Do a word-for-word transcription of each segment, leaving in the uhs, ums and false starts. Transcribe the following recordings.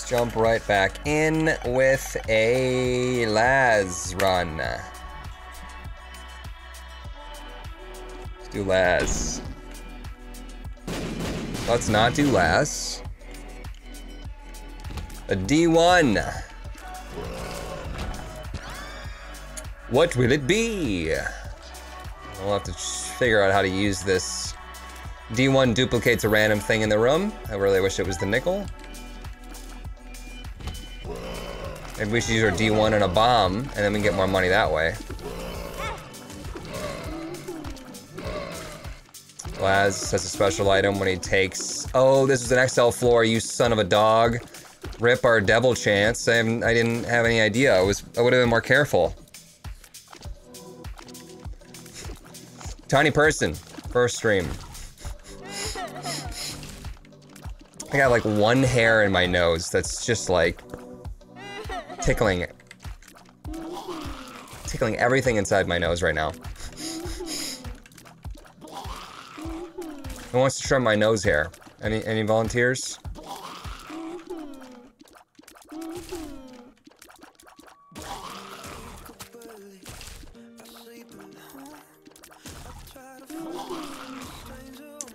Let's jump right back in with a Laz run. Let's do Laz. Let's not do Laz. A D one. What will it be? We'll have to figure out how to use this. D one duplicates a random thing in the room. I really wish it was the nickel. Maybe we should use our D one and a bomb, and then we can get more money that way. Laz has a special item when he takes... Oh, this is an X L floor, you son of a dog. Rip our devil chance. I, I didn't have any idea. I, was, I would have been more careful. Tiny person. First stream. I got like one hair in my nose that's just like tickling it. Tickling everything inside my nose right now. Who wants to trim my nose hair? Any any volunteers?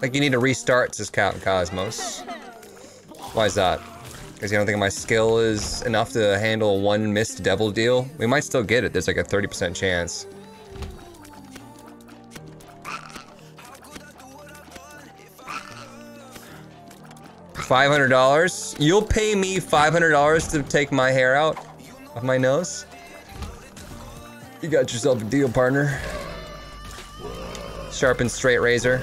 Like you need to restart this count in Cosmos. Why is that? Because you don't think my skill is enough to handle one missed devil deal? We might still get it. There's like a thirty percent chance. five hundred dollars? You'll pay me five hundred dollars to take my hair out of my nose? You got yourself a deal, partner. Sharpened straight razor.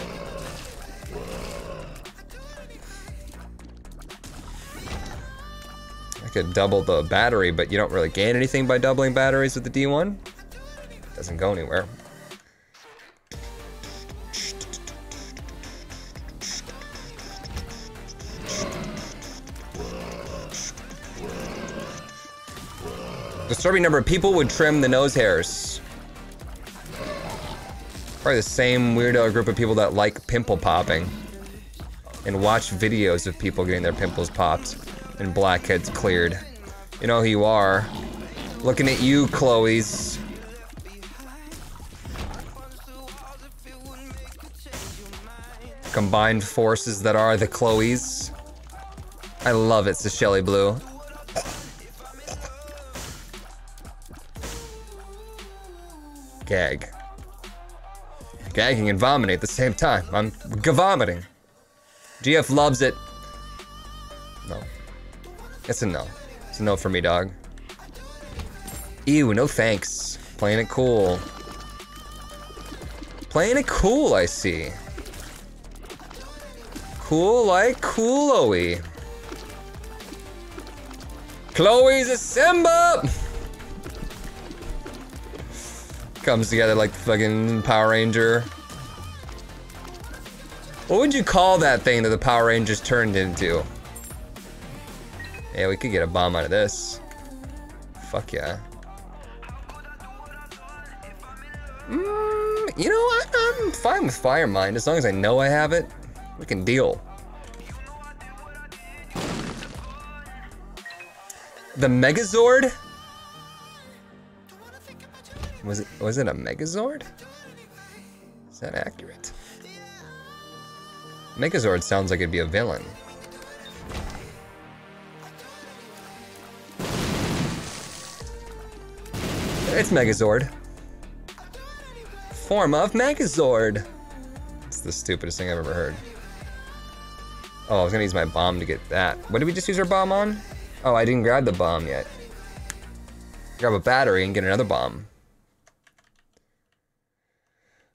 I could double the battery, but you don't really gain anything by doubling batteries with the D one. Doesn't go anywhere. Disturbing number of people would trim the nose hairs. Probably the same weirdo group of people that like pimple popping and watch videos of people getting their pimples popped and blackheads cleared. You know who you are. Looking at you, Chloe's. Combined forces that are the Chloe's. I love it, Shelly Blue. Gag. Gagging and vomiting at the same time. I'm g-vomiting. G F loves it. No. It's a no. It's a no for me, dog. Ew, no thanks. Playing it cool. Playing it cool, I see. Cool like Cool-o-y. Chloe's a Simba! Comes together like the fucking Power Ranger. What would you call that thing that the Power Rangers turned into? Yeah, we could get a bomb out of this. Fuck yeah. Mm, you know what? I'm fine with Fire Mind as long as I know I have it. We can deal. The Megazord? Was it, was it a Megazord? Is that accurate? Megazord sounds like it'd be a villain. It's Megazord. Form of Megazord. It's the stupidest thing I've ever heard. Oh, I was gonna use my bomb to get that. What did we just use our bomb on? Oh, I didn't grab the bomb yet. Grab a battery and get another bomb.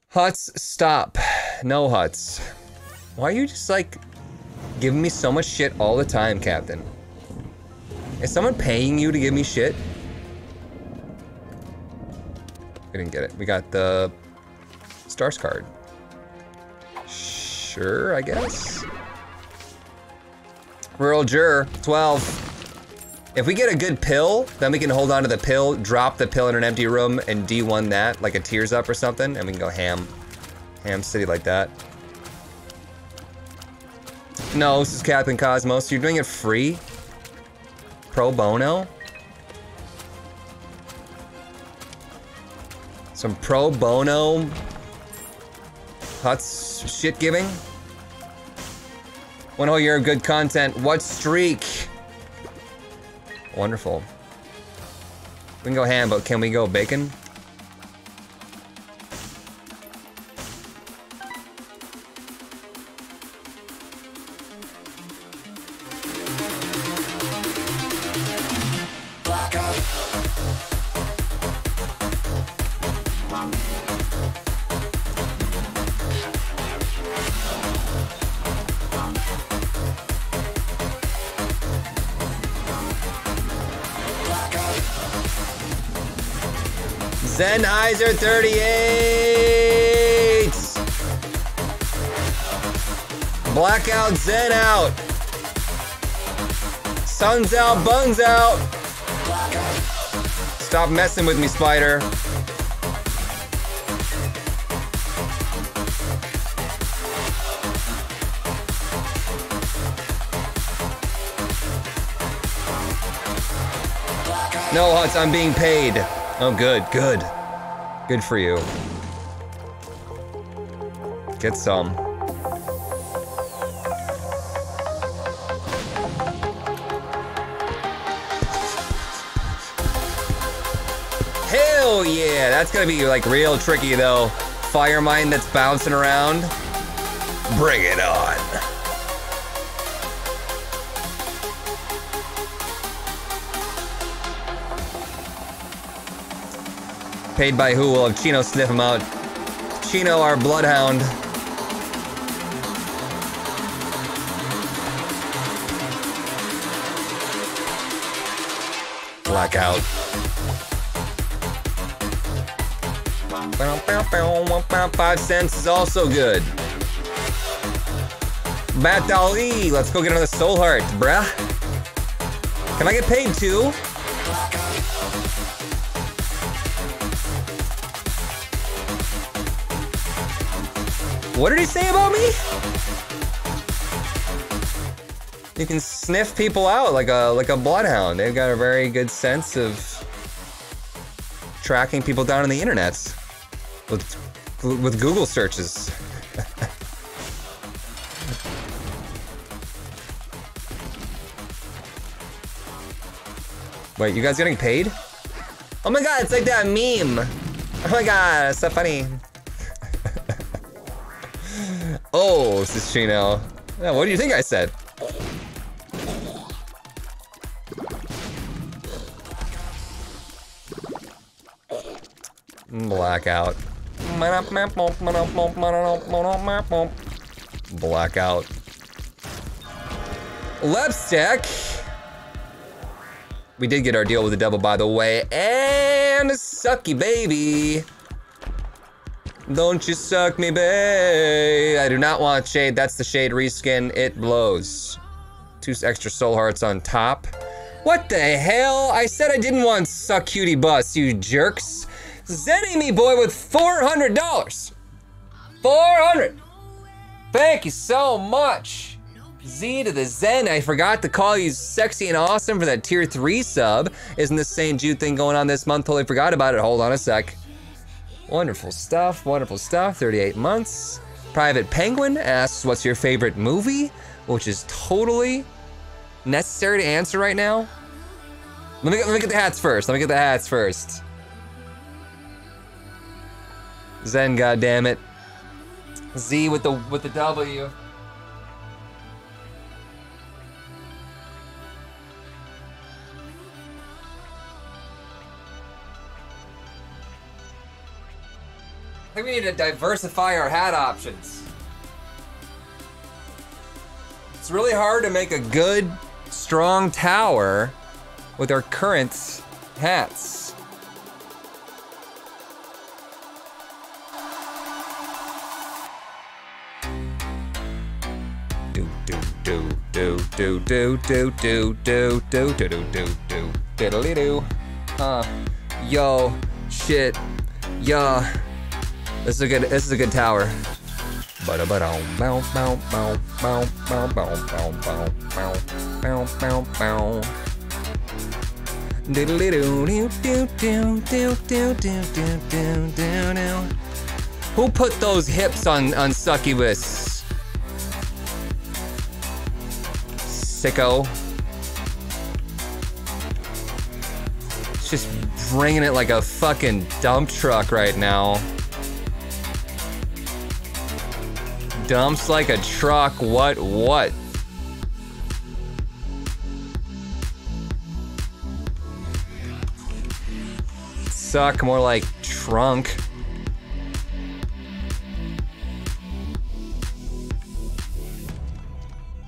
Huts, stop. No huts. Why are you just like giving me so much shit all the time, Captain? Is someone paying you to give me shit? We didn't get it. We got the Stars card. Sure, I guess. Rural Jur, twelve. If we get a good pill, then we can hold on to the pill, drop the pill in an empty room, and D one that, like a Tears Up or something, and we can go ham. Ham City like that. No, this is Captain Cosmos. You're doing it free? pro bono? Some pro bono Huts shit giving? One whole year of good content. What streak? Wonderful. We can go ham, but can we go bacon? Sennheiser thirty-eight! Blackout Zen out! Sun's out, bungs out! Stop messing with me, Spider. No, Huts, I'm being paid. Oh, good, good. Good for you. Get some. Hell yeah! That's gonna be like real tricky though. Fire mine that's bouncing around. Bring it on. Paid by who? We'll have Chino sniff him out. Chino, our bloodhound. Blackout. Five cents is also good. Bat Ali, let's go get another soul heart, bruh. Can I get paid too? What did he say about me? You can sniff people out like a like a bloodhound. They've got a very good sense of tracking people down on the internet with with Google searches. Wait, you guys getting paid? Oh my god, it's like that meme. Oh my god, it's so funny. Oh, this is Chino. Yeah, what do you think I said? Blackout. Blackout. Lepstek. We did get our deal with the devil, by the way. And sucky baby. Don't you suck me, babe. I do not want shade. That's the shade reskin. It blows. Two extra soul hearts on top. What the hell? I said I didn't want suck cutie bus, you jerks. Zenny me boy with four hundred dollars. four hundred. Thank you so much. Z to the Zen. I forgot to call you sexy and awesome for that tier three sub. Isn't this Saint Jude thing going on this month? Totally forgot about it. Hold on a sec. Wonderful stuff, wonderful stuff. thirty-eight months. Private Penguin asks, what's your favorite movie? Which is totally necessary to answer right now. Let me, let me get the hats first. Let me get the hats first. Zen, goddammit. Z with the, with the W. I think we need to diversify our hat options. It's really hard to make a good, strong tower with our current hats. Do do do do do do do do do do do do do do diddly do. Uh, yo, shit, yeah. This is a good, this is a good tower. Who put those hips on, on succubus? Sicko. It's just bringing it like a fucking dump truck right now. Dumps like a truck, what, what? Suck, more like trunk.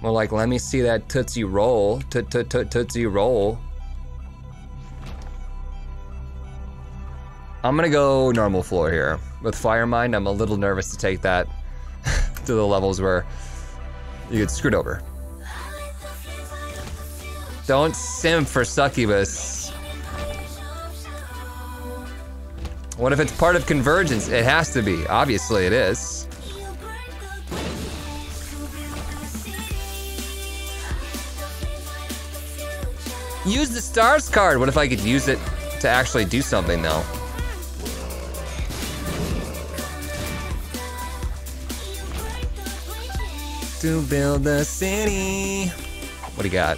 More like, let me see that tootsie roll. Toot toot toot tootsie roll. I'm gonna go normal floor here. With Fire Mind, I'm a little nervous to take that. To the levels where you get screwed over. Don't simp for succubus. What if it's part of convergence? It has to be. Obviously it is. Use the stars card. What if I could use it to actually do something though? To build the city. What do you got?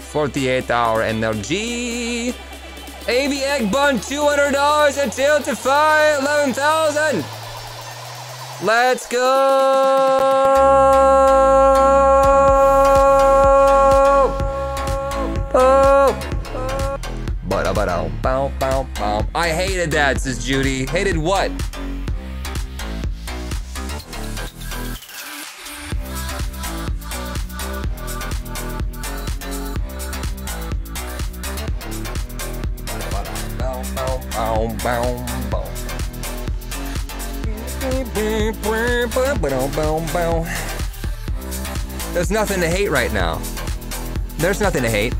forty-eight hour energy. A V Egg Bun, two hundred dollars until to five, eleven thousand. Let's go. Oh. Ba-da-ba-da-bow-bow-bow. I hated that, says Judy. Hated what? There's nothing to hate right now. There's nothing to hate.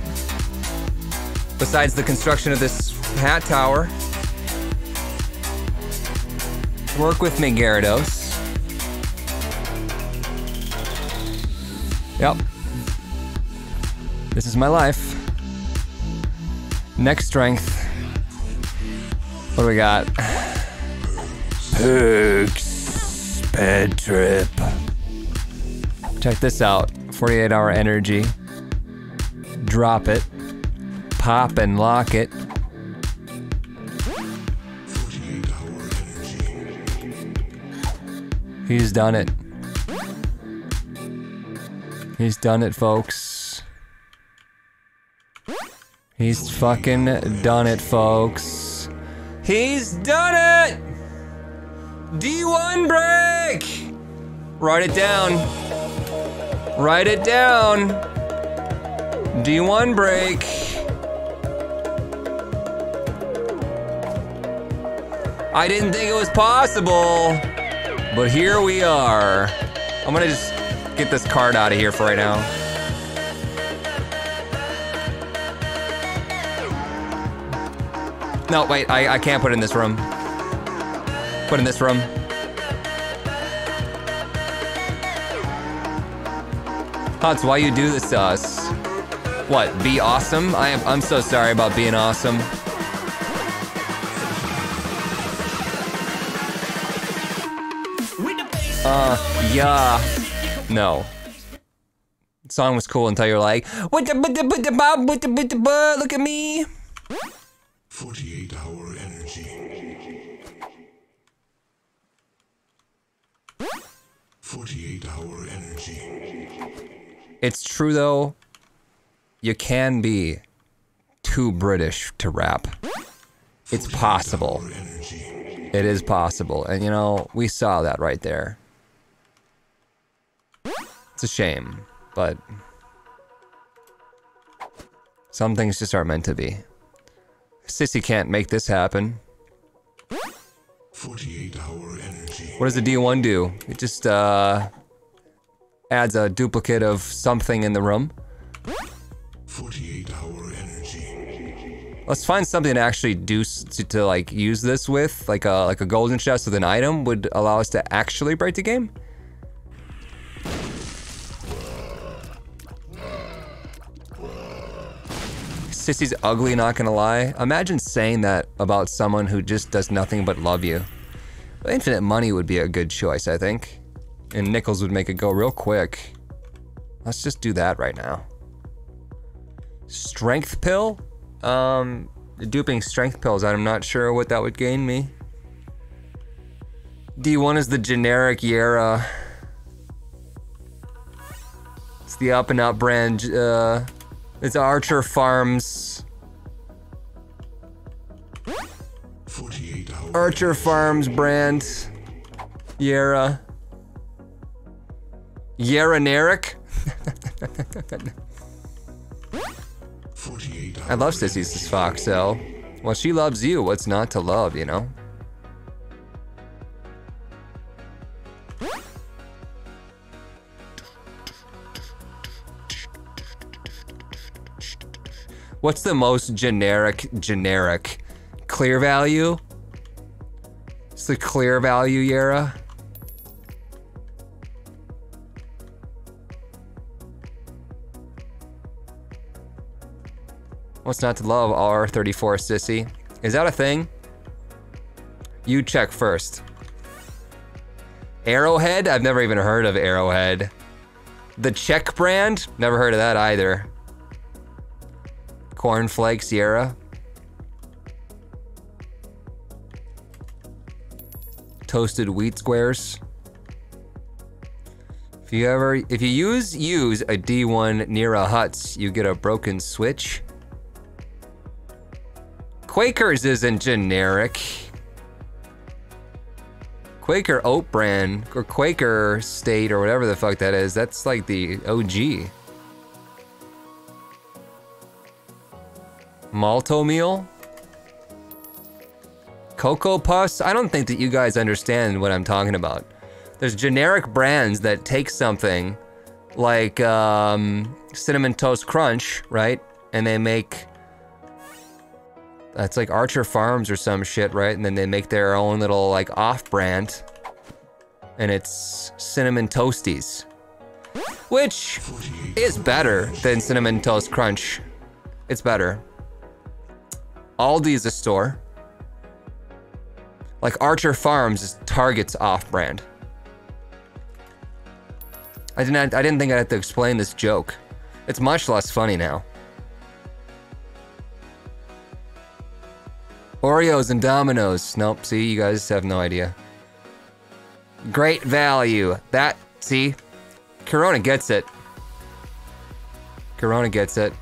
Besides the construction of this hat tower. Work with me, Gyarados. Yep. This is my life. Neck strength. What do we got? Perks, bad trip. Check this out, forty-eight hour energy. Drop it, pop and lock it. forty-eight hour energy. He's done it. He's done it, folks. He's fucking done it, folks. He's done it! D one break! Write it down. Write it down. D one break. I didn't think it was possible, but here we are. I'm gonna just get this card out of here for right now. No, wait, I, I can't put it in this room. Put it in this room. Hans, why you do this to us? What, be awesome? I am, I'm so sorry about being awesome. Uh, yeah. No. The song was cool until you're like, what the, what the, what the, bob, what the, what the, look at me. forty-eight hour energy. forty-eight hour energy. It's true though, you can be too British to rap. It's possible. It is possible. And you know, we saw that right there. It's a shame, but some things just aren't meant to be. Sissy can't make this happen. forty-eight hour energy. What does the D one do? It just uh, adds a duplicate of something in the room. forty-eight hour energy. Let's find something to actually do to, to like use this with, like a like a golden chest with an item would allow us to actually break the game. Sissy's ugly, not gonna lie. Imagine saying that about someone who just does nothing but love you. Infinite money would be a good choice, I think. And nickels would make it go real quick. Let's just do that right now. Strength pill? Um, duping strength pills, I'm not sure what that would gain me. D one is the generic Yara. It's the Up and Up brand. Uh, it's Archer Farms. Archer Farms brand. Yara. Yara-neric. I love Sissy's Fox, so. Well, she loves you. What's not to love, you know? What's the most generic, generic? Clear value? It's the clear value, Yara. What's not to love, R thirty-four Sissy? Is that a thing? You check first. Arrowhead? I've never even heard of Arrowhead. The Czech brand? Never heard of that either. Cornflake Sierra. Toasted wheat squares. If you ever, if you use, use a D one near a Huts, you get a broken switch. Quakers isn't generic. Quaker oat brand, or Quaker state, or whatever the fuck that is, that's like the O G. Malto meal? Cocoa Puffs? I don't think that you guys understand what I'm talking about. There's generic brands that take something like um, Cinnamon Toast Crunch, right? And they make... That's like Archer Farms or some shit, right? And then they make their own little like off-brand. And it's Cinnamon Toasties. Which is better than Cinnamon Toast Crunch. It's better. Aldi is a store. Like Archer Farms is Target's off-brand. I didn't, I didn't think I'd have to explain this joke. It's much less funny now. Oreos and Domino's. Nope, see, you guys have no idea. Great value. That, see? Corona gets it. Corona gets it.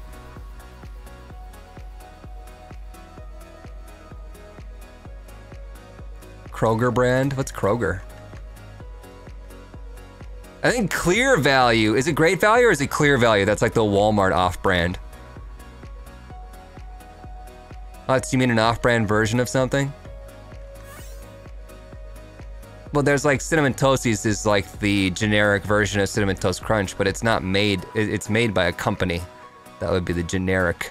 Kroger brand? What's Kroger? I think Clear Value. Is it Great Value or is it Clear Value? That's like the Walmart off-brand. Oh, you mean an off-brand version of something? Well, there's like Cinnamon Toasties is like the generic version of Cinnamon Toast Crunch, but it's not made, it's made by a company. That would be the generic.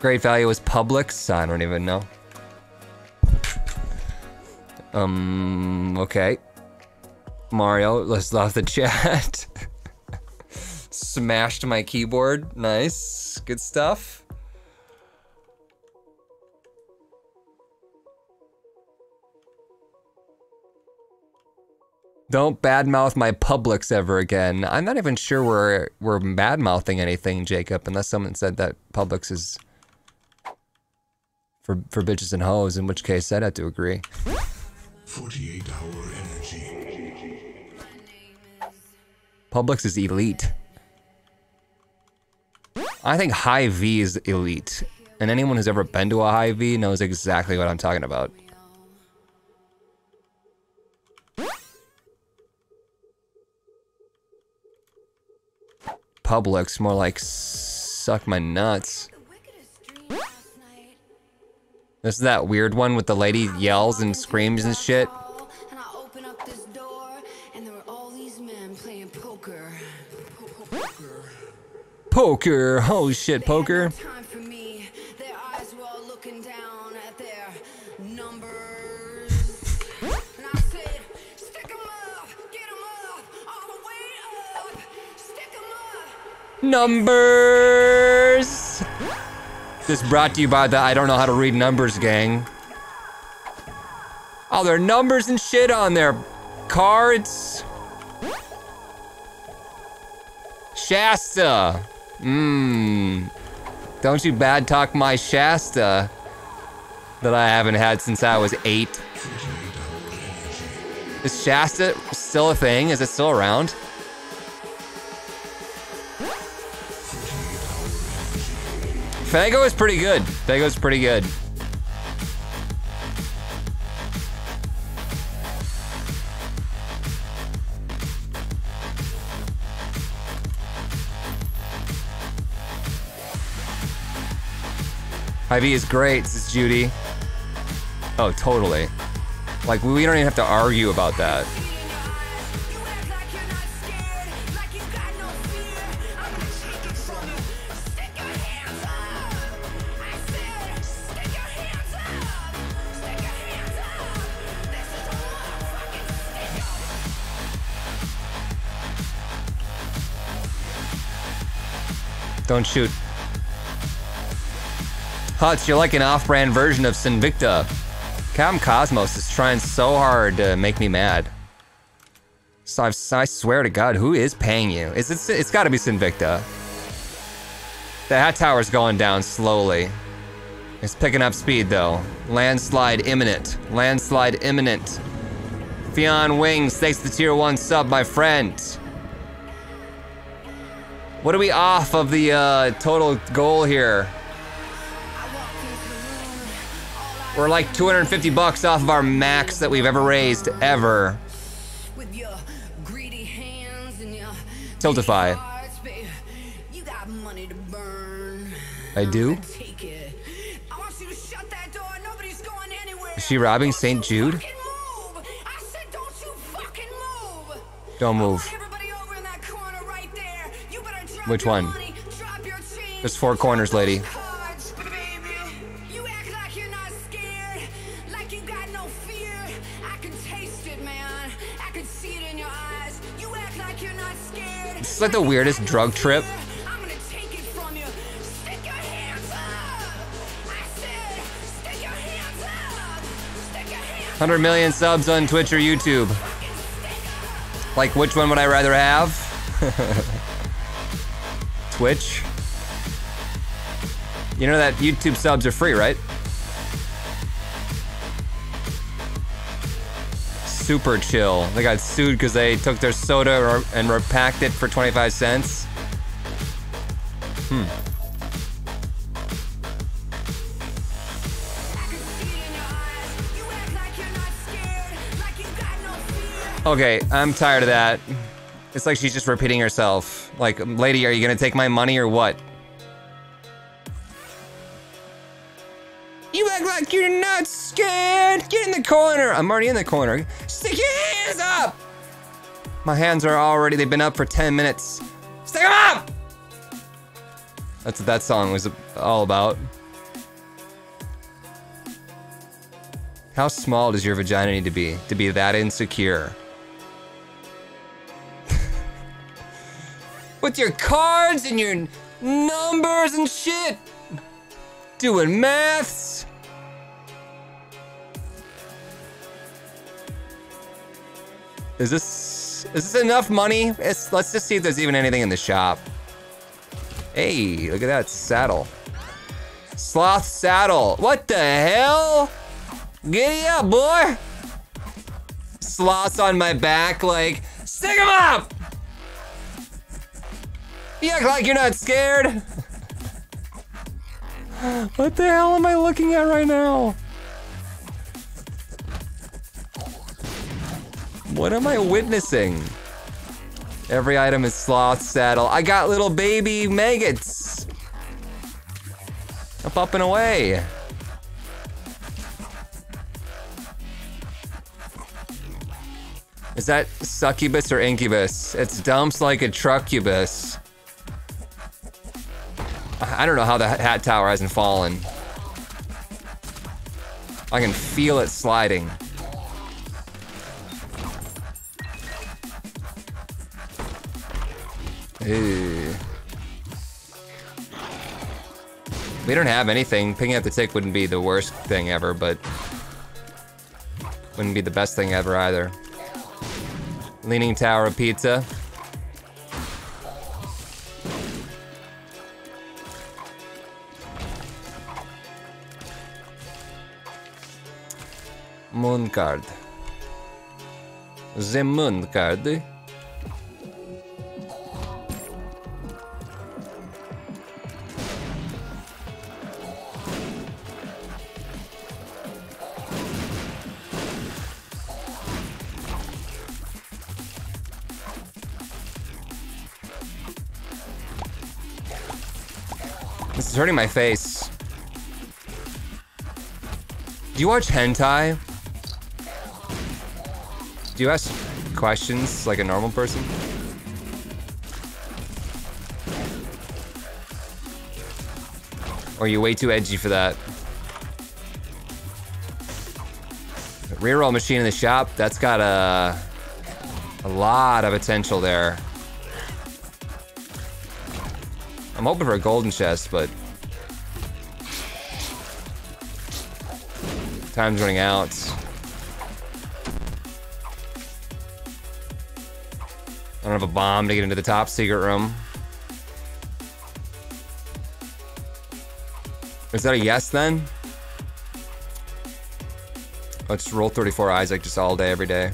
Great Value was Publix? I don't even know. Um, okay. Mario, let's love the chat. Smashed my keyboard. Nice. Good stuff. Don't badmouth my Publix ever again. I'm not even sure we're, we're badmouthing anything, Jacob, unless someone said that Publix is... For, for bitches and hoes, in which case I'd have to agree. forty-eight hour energy. Publix is elite. I think Hy-Vee is elite. And anyone who's ever been to a Hy-Vee knows exactly what I'm talking about. Publix, more like suck my nuts. This is that weird one with the lady yells and screams and shit. And I open up this door and there were all these men playing poker. Poker. Poker. Holy shit, poker. Time for me. Their eyes were all looking down at their numbers. And I said, stick 'em up, get 'em up, all the way up. Stick 'em up, numbers. This brought to you by the I don't know how to read numbers gang. Oh, there are numbers and shit on their cards. Shasta. Mmm. Don't you bad talk my Shasta that I haven't had since I was eight. Is Shasta still a thing? Is it still around? Fago is pretty good. Fago is pretty good. I V is great, says Judy. Oh, totally. Like, we don't even have to argue about that. Don't shoot. Hutz, you're like an off-brand version of Sinvicta. Captain Cosmos is trying so hard to make me mad. So I've, I swear to God, who is paying you? Is it, it's gotta be Sinvicta. The hat tower's going down slowly. It's picking up speed though. Landslide imminent. Landslide imminent. Fion Wings, thanks to the tier one sub, my friend. What are we off of the uh, total goal here? We're like two hundred fifty bucks off of our max that we've ever raised, ever. Tiltify. I do? Is she robbing Saint Jude? Don't move. Which one? There's four corners, lady. You act like you're not scared, like you got no fear. I can taste it, man. I can see it in your eyes. You act like you're not scared. It's like the weirdest drug trip. I'm gonna take it from you. Stick your hands up. I said, stick your hands up. Stick your hands up. one hundred million subs on Twitch or YouTube. Like, which one would I rather have? Twitch. You know that YouTube subs are free, right? Super chill. They got sued because they took their soda and repacked it for twenty-five cents. Hmm. Okay, I'm tired of that. It's like she's just repeating herself. Like, lady, are you gonna take my money or what? You act like you're not scared! Get in the corner! I'm already in the corner. Stick your hands up! My hands are already, they've been up for ten minutes. Stick them up! That's what that song was all about. How small does your vagina need to be to be that insecure? With your cards and your numbers and shit. Doing maths. Is this, is this enough money? It's, let's just see if there's even anything in the shop. Hey, look at that saddle. Sloth saddle. What the hell? Giddy up, boy. Sloths on my back like, stick 'em up. You act like you're not scared. What the hell am I looking at right now? What am I witnessing? Every item is sloth saddle. I got little baby maggots. Up, up and away. Is that succubus or incubus? It's dumps like a truccubus. I don't know how the hat tower hasn't fallen. I can feel it sliding. Ew. We don't have anything. Picking up the tick wouldn't be the worst thing ever, but wouldn't be the best thing ever either. Leaning Tower of Pizza. Moon card. The moon card. This is hurting my face. Do you watch hentai? Do you ask questions like a normal person? Or are you way too edgy for that? The reroll machine in the shop, that's got a, a lot of potential there. I'm hoping for a golden chest, but time's running out. I don't have a bomb to get into the top secret room. Is that a yes then? Let's roll thirty-four Isaac just all day, every day.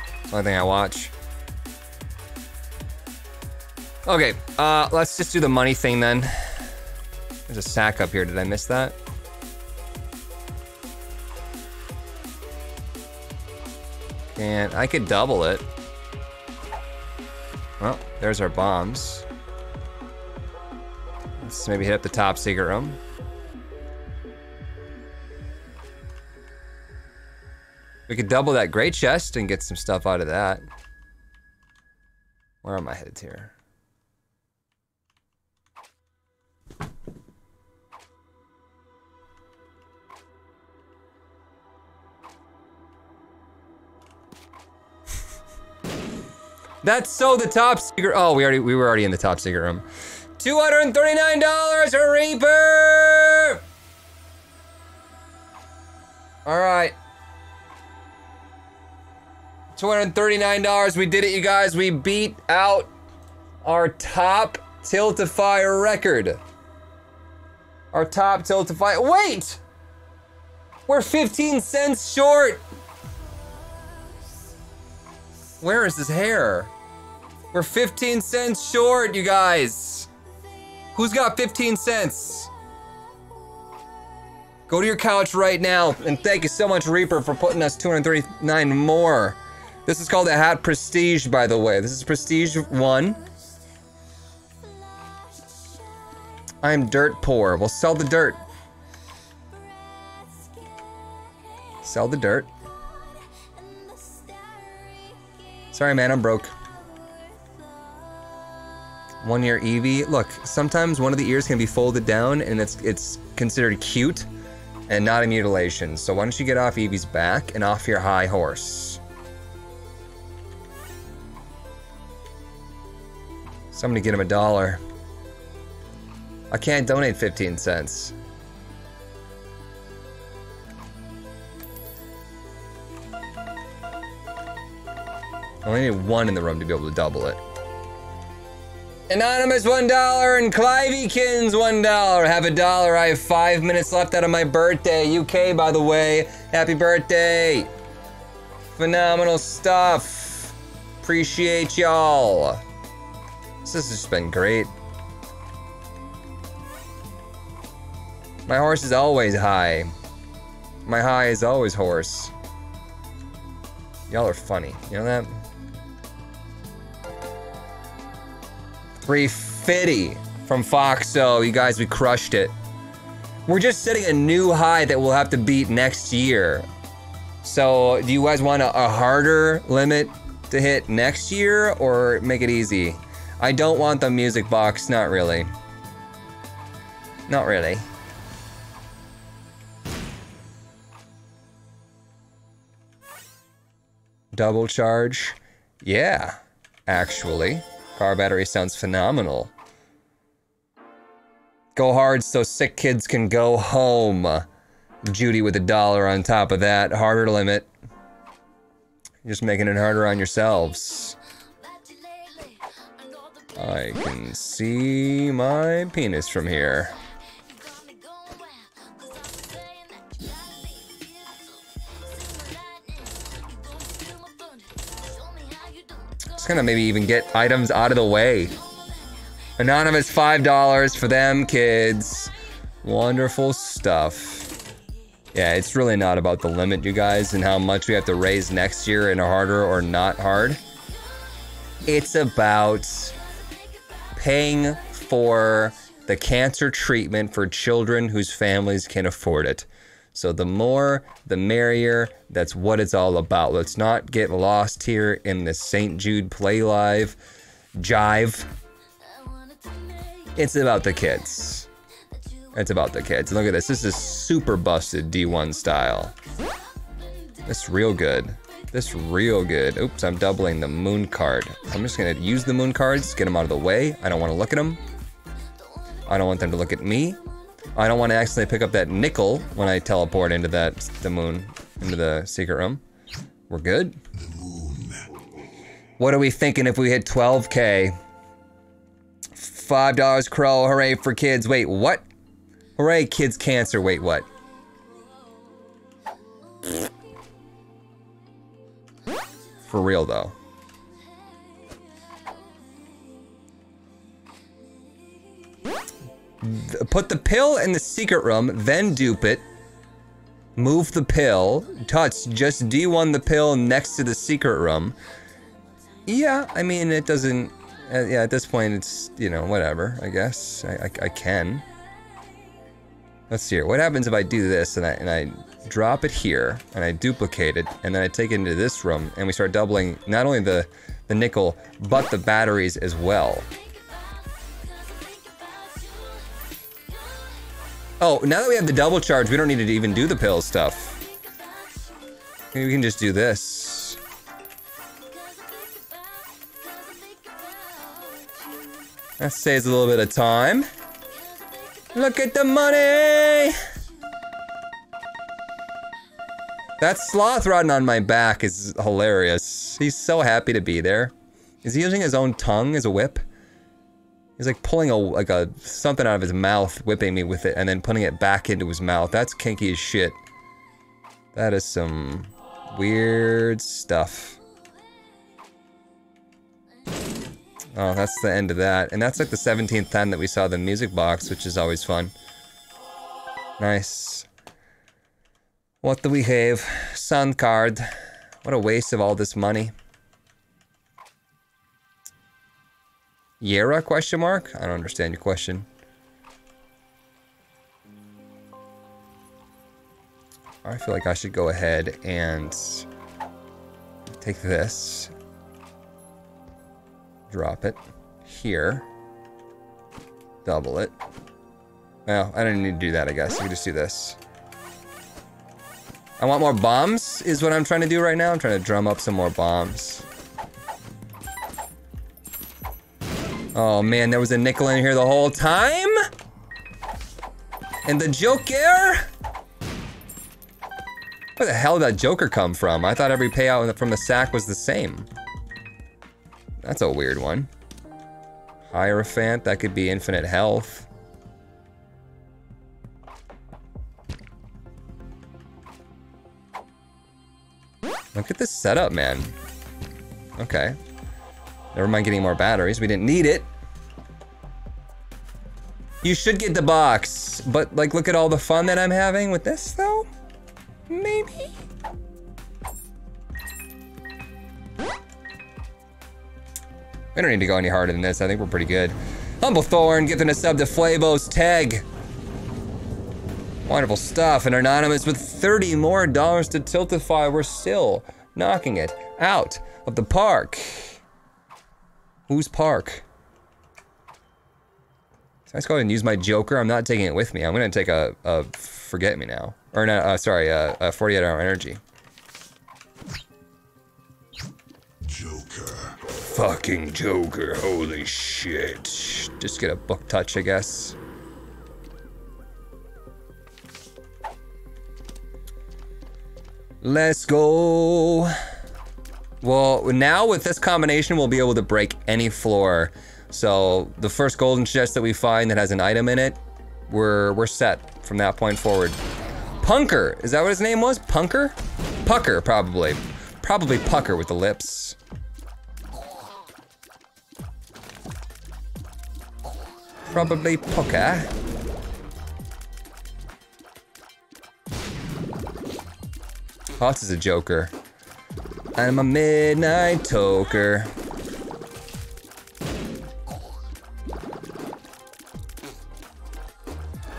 That's the only thing I watch. Okay, uh, let's just do the money thing then. There's a sack up here, did I miss that? And I could double it. Well, there's our bombs. Let's maybe hit up the top secret room. We could double that great chest and get some stuff out of that. Where am I headed here? That's so the top secret. Oh, we already we were already in the top secret room. Two hundred and thirty-nine dollars a Reaper. All right. Two hundred and thirty-nine dollars. We did it, you guys. We beat out our top Tiltify record. Our top Tiltify. Wait, we're fifteen cents short. Where is his hair? We're fifteen cents short, you guys. Who's got fifteen cents? Go to your couch right now, and thank you so much, Reaper, for putting us two hundred thirty-nine more. This is called a hat prestige, by the way. This is prestige one. I'm dirt poor. We'll sell the dirt. Sell the dirt. Sorry, man, I'm broke. One ear Eevee. Look, sometimes one of the ears can be folded down and it's it's considered cute and not a mutilation. So why don't you get off Eevee's back and off your high horse? Somebody get him a dollar. I can't donate fifteen cents. I only need one in the room to be able to double it. Anonymous one dollar and Clivekins one dollar. Have a dollar. I have five minutes left out of my birthday. U K, by the way. Happy birthday. Phenomenal stuff. Appreciate y'all. This has just been great. My horse is always high. My high is always horse. Y'all are funny. You know that? three fifty from Foxo. You guys, we crushed it. We're just setting a new high that we'll have to beat next year. So do you guys want a, a harder limit to hit next year or make it easy? I don't want the music box. Not really. Not really. Double charge. Yeah, actually. Car battery sounds phenomenal. Go hard so sick kids can go home. Judy with a dollar on top of that. Harder limit. You're just making it harder on yourselves. I can see my penis from here. Just gonna maybe even get items out of the way. Anonymous five dollars for them kids. Wonderful stuff. Yeah, it's really not about the limit, you guys, and how much we have to raise next year in a harder or not hard. It's about paying for the cancer treatment for children whose families can afford it. So the more, the merrier. That's what it's all about. Let's not get lost here in the Saint Jude Play Live jive. It's about the kids. It's about the kids. Look at this. This is super busted D one style. That's real good. This real good. Oops, I'm doubling the moon card. I'm just gonna use the moon cards, get them out of the way. I don't wanna look at them. I don't want them to look at me. I don't wanna accidentally pick up that nickel when I teleport into that, the moon, into the secret room. We're good. What are we thinking if we hit twelve K? five dollars Crow, hooray for kids. Wait, what? Hooray, kids cancer. Wait, what? For real, though. Put the pill in the secret room, then dupe it. Move the pill. Touch, just D one the pill next to the secret room. Yeah, I mean, it doesn't... Uh, yeah, at this point, it's, you know, whatever, I guess. I, I, I can. Let's see here. What happens if I do this and I, and I drop it here, and I duplicate it, and then I take it into this room, and we start doubling not only the, the nickel, but the batteries as well. Oh, now that we have the double charge, we don't need to even do the pill stuff. Maybe we can just do this. That saves a little bit of time. Look at the money! That sloth riding on my back is hilarious. He's so happy to be there. Is he using his own tongue as a whip? He's like pulling a, like a, something out of his mouth, whipping me with it, and then putting it back into his mouth. That's kinky as shit. That is some weird stuff. Oh, that's the end of that. And that's like the seventeenth time that we saw the music box, which is always fun. Nice. What do we have? Sun card. What a waste of all this money. Yera, question mark? I don't understand your question. I feel like I should go ahead and take this. Drop it here. Double it. Well, I don't need to do that, I guess. We just do this. I want more bombs, is what I'm trying to do right now. I'm trying to drum up some more bombs. Oh man, there was a nickel in here the whole time? And the Joker? Where the hell did that Joker come from? I thought every payout from the sack was the same. That's a weird one. Hierophant, that could be infinite health. Look at this setup, man. Okay. Never mind getting more batteries. We didn't need it. You should get the box, but like, look at all the fun that I'm having with this, though. Maybe. We don't need to go any harder than this. I think we're pretty good. Humblethorn giving a sub to Flavos Tag. Wonderful stuff. And Anonymous with thirty more dollars to Tiltify. We're still knocking it out of the park. Whose park? So let's go ahead and use my Joker. I'm not taking it with me. I'm gonna take a, a forget me now. Or no, uh, sorry, a, a forty-eight hour energy. Joker. Fucking Joker, holy shit. Just get a book touch, I guess. Let's go. Well, now with this combination, we'll be able to break any floor. So the first golden chest that we find that has an item in it, we're we're set from that point forward. Punker, is that what his name was? Punker? Pucker, probably. Probably Pucker with the lips. Probably Pucker. Hots is a joker. I'm a midnight toker.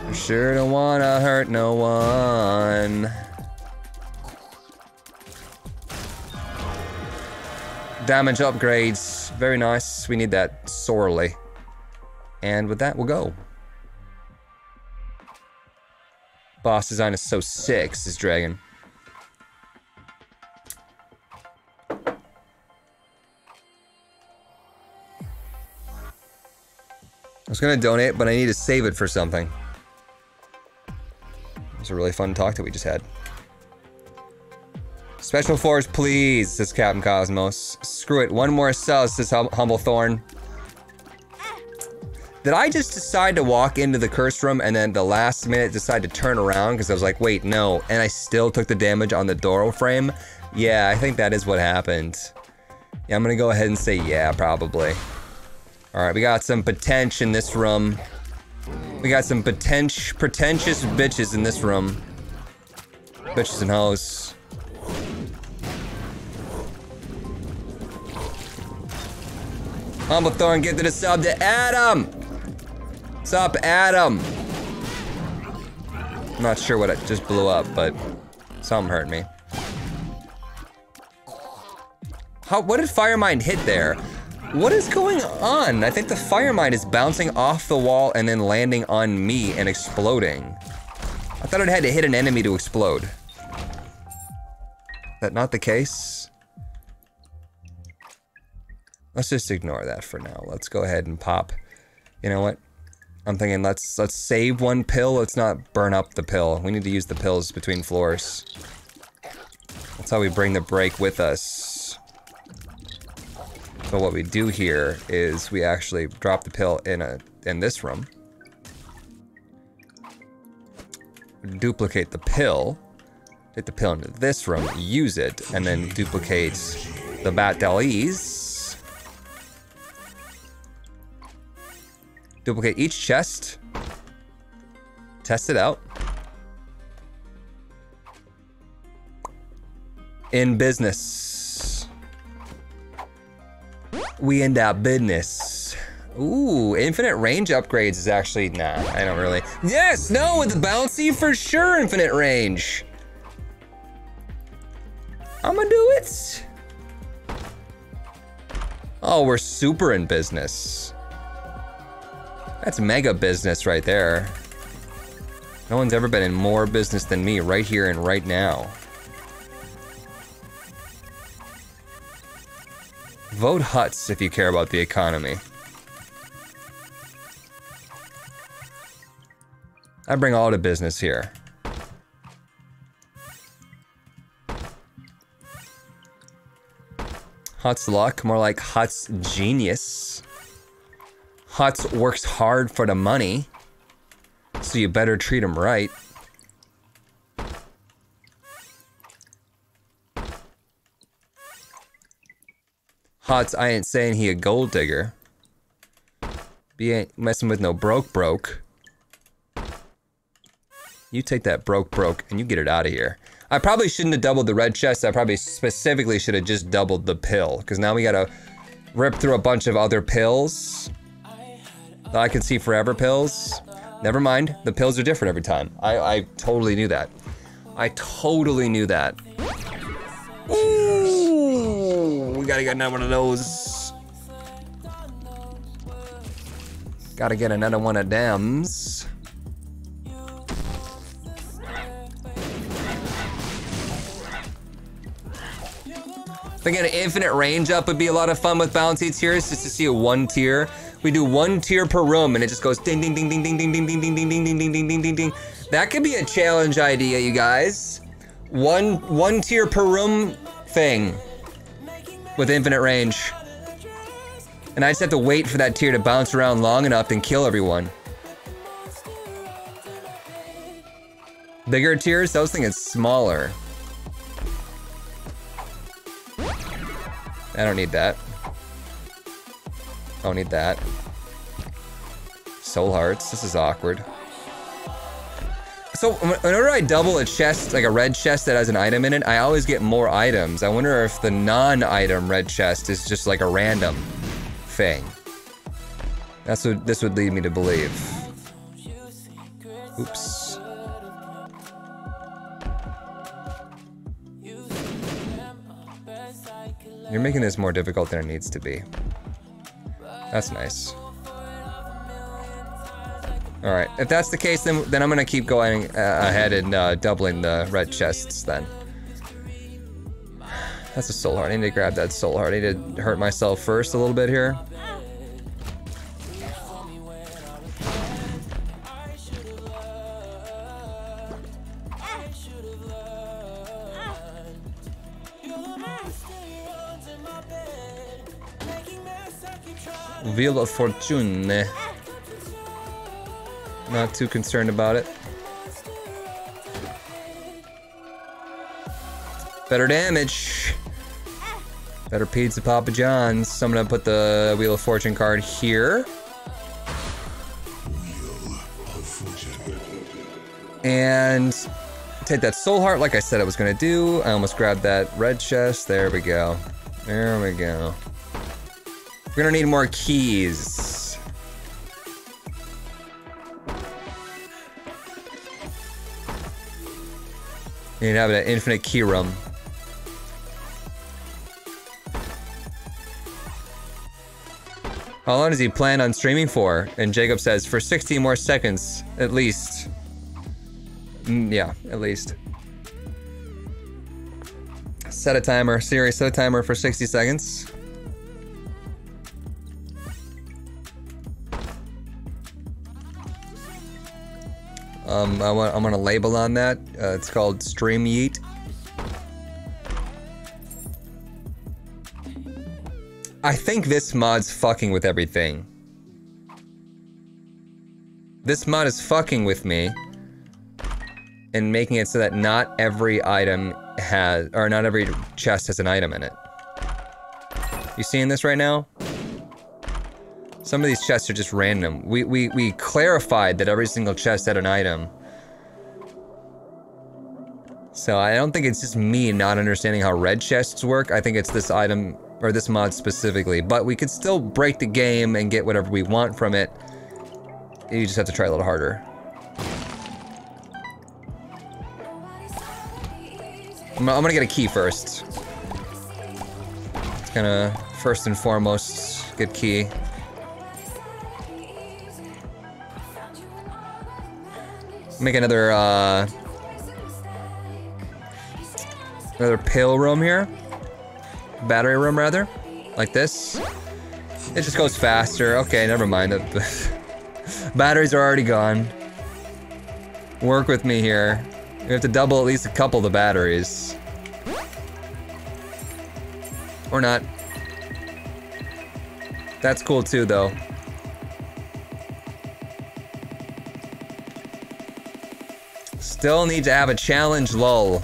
I sure don't wanna hurt no one. Damage upgrades, very nice. We need that sorely. And with that, we'll go. Boss design is so sick, this dragon. I was gonna donate, but I need to save it for something. It was a really fun talk that we just had. Special force, please, says Captain Cosmos. Screw it, one more cell, says hum Humblethorn. Did I just decide to walk into the cursed room and then the last minute decide to turn around because I was like, wait, no, and I still took the damage on the door frame? Yeah, I think that is what happened. Yeah, I'm gonna go ahead and say yeah, probably. All right, we got some potential in this room. We got some potentious, pretentious bitches in this room. Bitches and hoes. Humblethorn, get to the sub to Adam. What's up, Adam? I'm not sure what it just blew up, but something hurt me. How? What did Firemind hit there? What is going on? I think the Firemind is bouncing off the wall and then landing on me and exploding. I thought it had to hit an enemy to explode. Is that not the case? Let's just ignore that for now. Let's go ahead and pop. You know what? I'm thinking let's let's save one pill. Let's not burn up the pill. We need to use the pills between floors. That's how we bring the break with us. So what we do here is we actually drop the pill in a in this room. Duplicate the pill. Take the pill into this room, use it, and then duplicate the bat dahlias. Duplicate each chest. Test it out. In business. We end up business. Ooh, infinite range upgrades is actually, nah, I don't really. Yes, no, with the bouncy for sure, infinite range. I'ma do it. Oh, we're super in business. That's mega business right there. No one's ever been in more business than me right here and right now. Vote Huts if you care about the economy. I bring all to business here. Huts luck, more like Huts genius. Huts works hard for the money, so you better treat him right. Hots, I ain't saying he a gold digger. He ain't messing with no broke broke. You take that broke broke and you get it out of here. I probably shouldn't have doubled the red chest. I probably specifically should have just doubled the pill, because now we gotta rip through a bunch of other pills. I can see forever pills. Never mind, the pills are different every time. I, I totally knew that. I totally knew that. Gotta get another one of those. Gotta get another one of thems. Thinking an infinite range up would be a lot of fun with bouncy tiers, just to see a one tier. We do one tier per room and it just goes ding ding ding ding ding ding ding ding ding ding ding ding ding ding ding ding ding. That could be a challenge idea, you guys. One one tier per room thing with infinite range. And I just have to wait for that tier to bounce around long enough and kill everyone. Bigger tiers? I was thinking smaller. I don't need that. I don't need that. Soul hearts. This is awkward. So whenever I double a chest, like a red chest that has an item in it, I always get more items. I wonder if the non-item red chest is just like a random thing. That's what this would lead me to believe. Oops. You're making this more difficult than it needs to be. That's nice. All right, if that's the case, then, then I'm gonna keep going uh, ahead and uh, doubling the red chests then. That's a soul heart. I need to grab that soul heart. I need to hurt myself first a little bit here. Wheel of Fortune. Not too concerned about it. Better damage. Better pizza Papa John's. So I'm gonna put the Wheel of Fortune card here. And take that soul heart like I said I was gonna do. I almost grabbed that red chest. There we go. There we go. We're gonna need more keys. You need to have an infinite key room. How long does he plan on streaming for? And Jacob says, for sixteen more seconds, at least. Mm, yeah, at least. Set a timer, Siri, set a timer for sixty seconds. Um, I want, I'm gonna label on that. Uh, it's called Stream Yeet. I think this mod's fucking with everything. This mod is fucking with me and making it so that not every item has, or not every chest has an item in it. You seeing this right now? Some of these chests are just random. We, we, we clarified that every single chest had an item. So I don't think it's just me not understanding how red chests work. I think it's this item, or this mod specifically. But we could still break the game and get whatever we want from it. You just have to try a little harder. I'm, I'm gonna get a key first. It's kinda first and foremost, get key. Make another, uh... another pill room here. Battery room, rather. Like this. It just goes faster. Okay, never mind. Batteries are already gone. Work with me here. We have to double at least a couple of the batteries. Or not. That's cool too, though. Still need to have a challenge lull.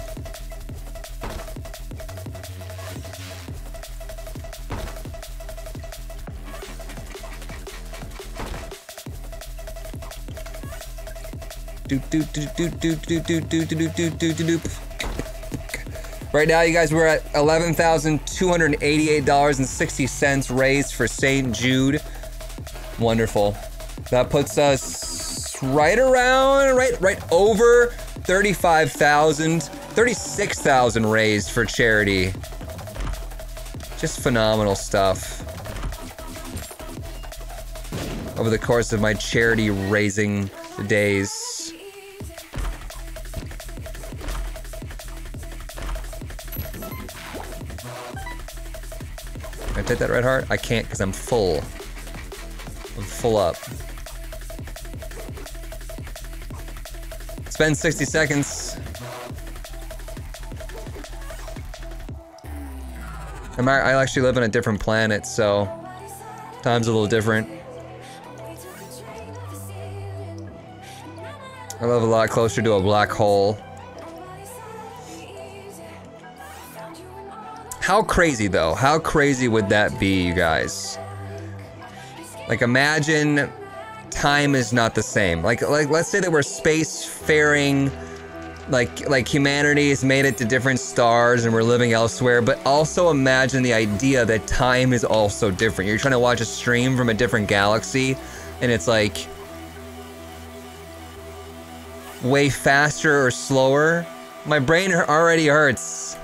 Right now, you guys, we're at eleven thousand two hundred eighty-eight dollars and sixty cents raised for Saint Jude. Wonderful. That puts us right around, right, right over thirty-five thousand, thirty-six thousand raised for charity. Just phenomenal stuff. Over the course of my charity raising days. Can I take that red heart? I can't because I'm full. I'm full up. Spend sixty seconds. I'm, I actually live on a different planet, so time's a little different. I live a lot closer to a black hole. How crazy though? How crazy would that be, you guys? Like, imagine time is not the same. Like, like let's say that we're spacefaring, like, like humanity has made it to different stars and we're living elsewhere, but also imagine the idea that time is also different. You're trying to watch a stream from a different galaxy and it's like way faster or slower. My brain already hurts.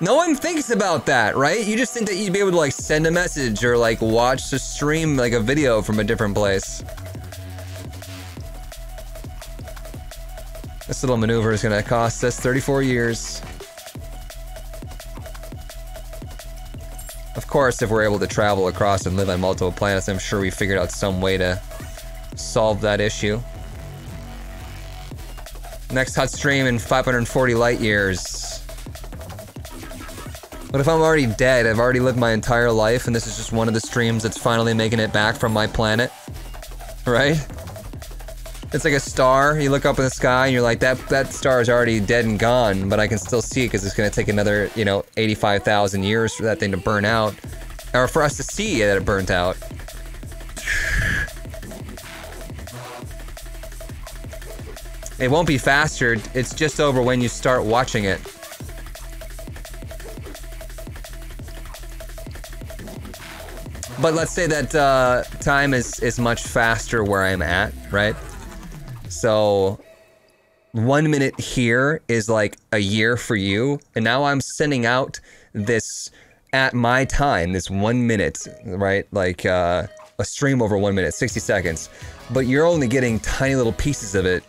No one thinks about that, right? You just think that you'd be able to like send a message or like watch a stream, like a video from a different place. This little maneuver is gonna cost us thirty-four years. Of course, if we're able to travel across and live on multiple planets, I'm sure we figured out some way to solve that issue. Next hot stream in five hundred forty light years. But if I'm already dead, I've already lived my entire life, and this is just one of the streams that's finally making it back from my planet, right? It's like a star. You look up in the sky and you're like, that that star is already dead and gone, but I can still see it because it's going to take another, you know, eighty-five thousand years for that thing to burn out, or for us to see that it burnt out. It won't be faster. It's just over when you start watching it. But let's say that uh, time is, is much faster where I'm at, right? So one minute here is like a year for you. And now I'm sending out this at my time, this one minute, right? Like uh, a stream over one minute, sixty seconds. But you're only getting tiny little pieces of it.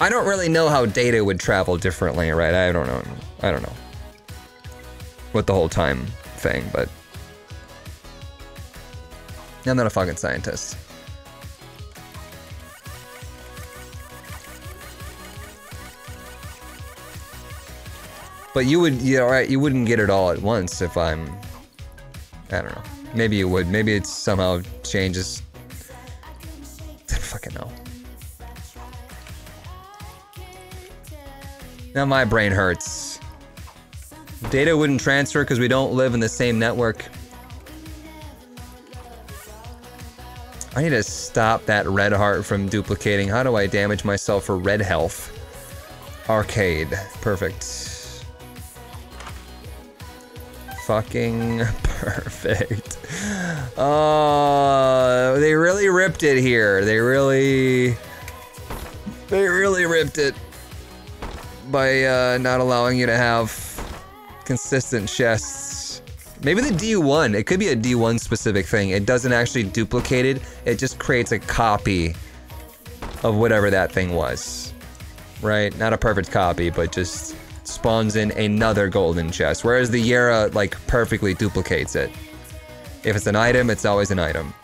I don't really know how data would travel differently, right? I don't know. I don't know. With the whole time thing, but I'm not a fucking scientist. But you would, you know, right? You wouldn't get it all at once if I'm, I don't know. Maybe you would. Maybe it somehow changes. I don't fucking know. Now my brain hurts. Data wouldn't transfer because we don't live in the same network. I need to stop that red heart from duplicating. How do I damage myself for red health? Arcade. Perfect. Fucking perfect. Oh, uh, they really ripped it here. They really... They really ripped it. By uh, not allowing you to have consistent chests. Maybe the D one, it could be a D one specific thing. It doesn't actually duplicate it, it just creates a copy of whatever that thing was. Right? Not a perfect copy, but just spawns in another golden chest. Whereas the Yara, like, perfectly duplicates it. If it's an item, it's always an item.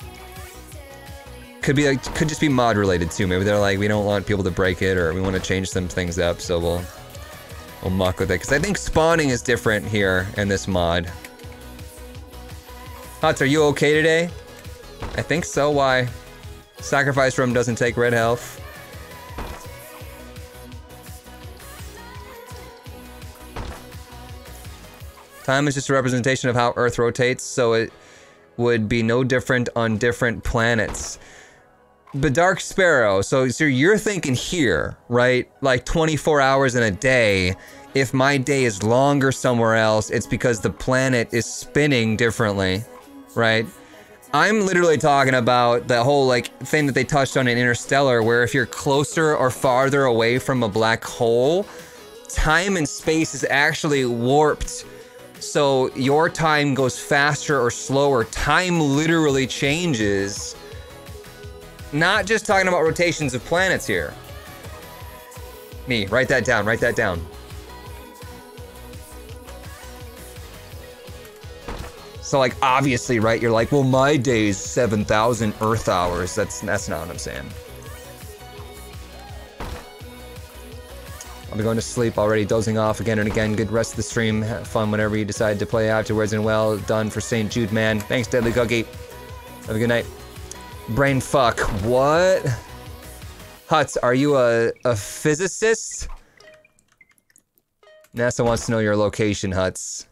Could be like, could just be mod related too. Maybe they're like, we don't want people to break it, or we want to change some things up, so we'll, we'll muck with it. Because I think spawning is different here in this mod. Hots, are you okay today? I think so. Why? Sacrifice room doesn't take red health. Time is just a representation of how Earth rotates, so it would be no different on different planets. But Dark Sparrow, so, so you're thinking here, right? Like twenty-four hours in a day. If my day is longer somewhere else, it's because the planet is spinning differently. Right? I'm literally talking about the whole like thing that they touched on in Interstellar, where if you're closer or farther away from a black hole, time and space is actually warped. So your time goes faster or slower. Time literally changes. Not just talking about rotations of planets here. Me, write that down, write that down. So like, obviously, right, you're like, well, my day is seven thousand Earth hours. That's that's not what I'm saying. I'll be going to sleep already, dozing off again and again. Good rest of the stream. Have fun whenever you decide to play afterwards, and well done for Saint Jude, man. Thanks, Deadly Cookie. Have a good night. Brain fuck. What? Hutz, are you a, a physicist? NASA wants to know your location, Hutz.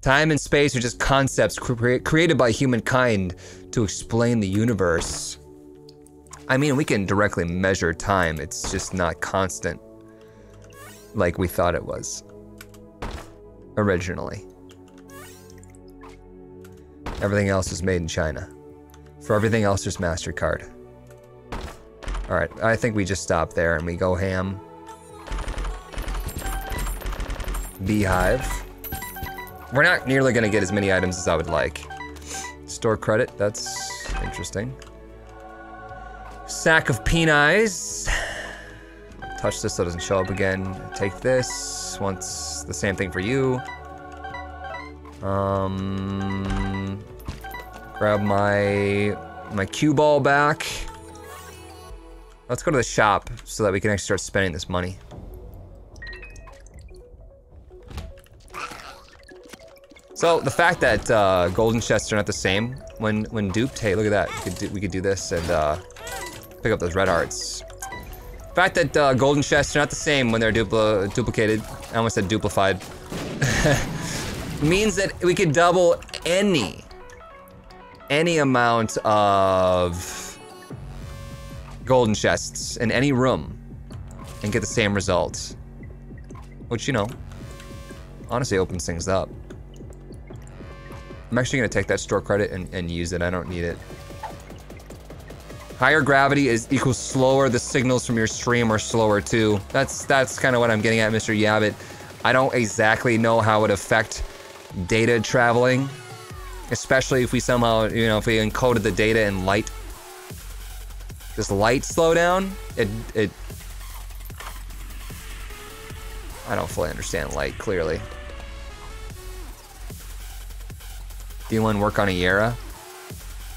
Time and space are just concepts cre created by humankind to explain the universe. I mean, we can directly measure time. It's just not constant like we thought it was originally. Everything else is made in China. For everything else, there's MasterCard. All right, I think we just stop there and we go ham. Beehive. We're not nearly gonna get as many items as I would like. Store credit, that's interesting. Sack of peni. Touch this so it doesn't show up again. Take this, once the same thing for you. Um, grab my, my cue ball back. Let's go to the shop so that we can actually start spending this money. So the fact that uh, golden chests are not the same when when duped. Hey, look at that. We could do, we could do this and uh, pick up those red hearts. The fact that uh, golden chests are not the same when they're dupli duplicated. I almost said duplified. Means that we could double any any amount of golden chests in any room and get the same result, which, you know, honestly opens things up. I'm actually gonna take that store credit and, and use it. I don't need it. Higher gravity is equals slower. The signals from your stream are slower too. That's that's kind of what I'm getting at, Mister Yabbit. I don't exactly know how it would affect data traveling, especially if we somehow, you know, if we encoded the data in light. Does light slow down? It it. I don't fully understand light clearly. Do you want to work on a Yara?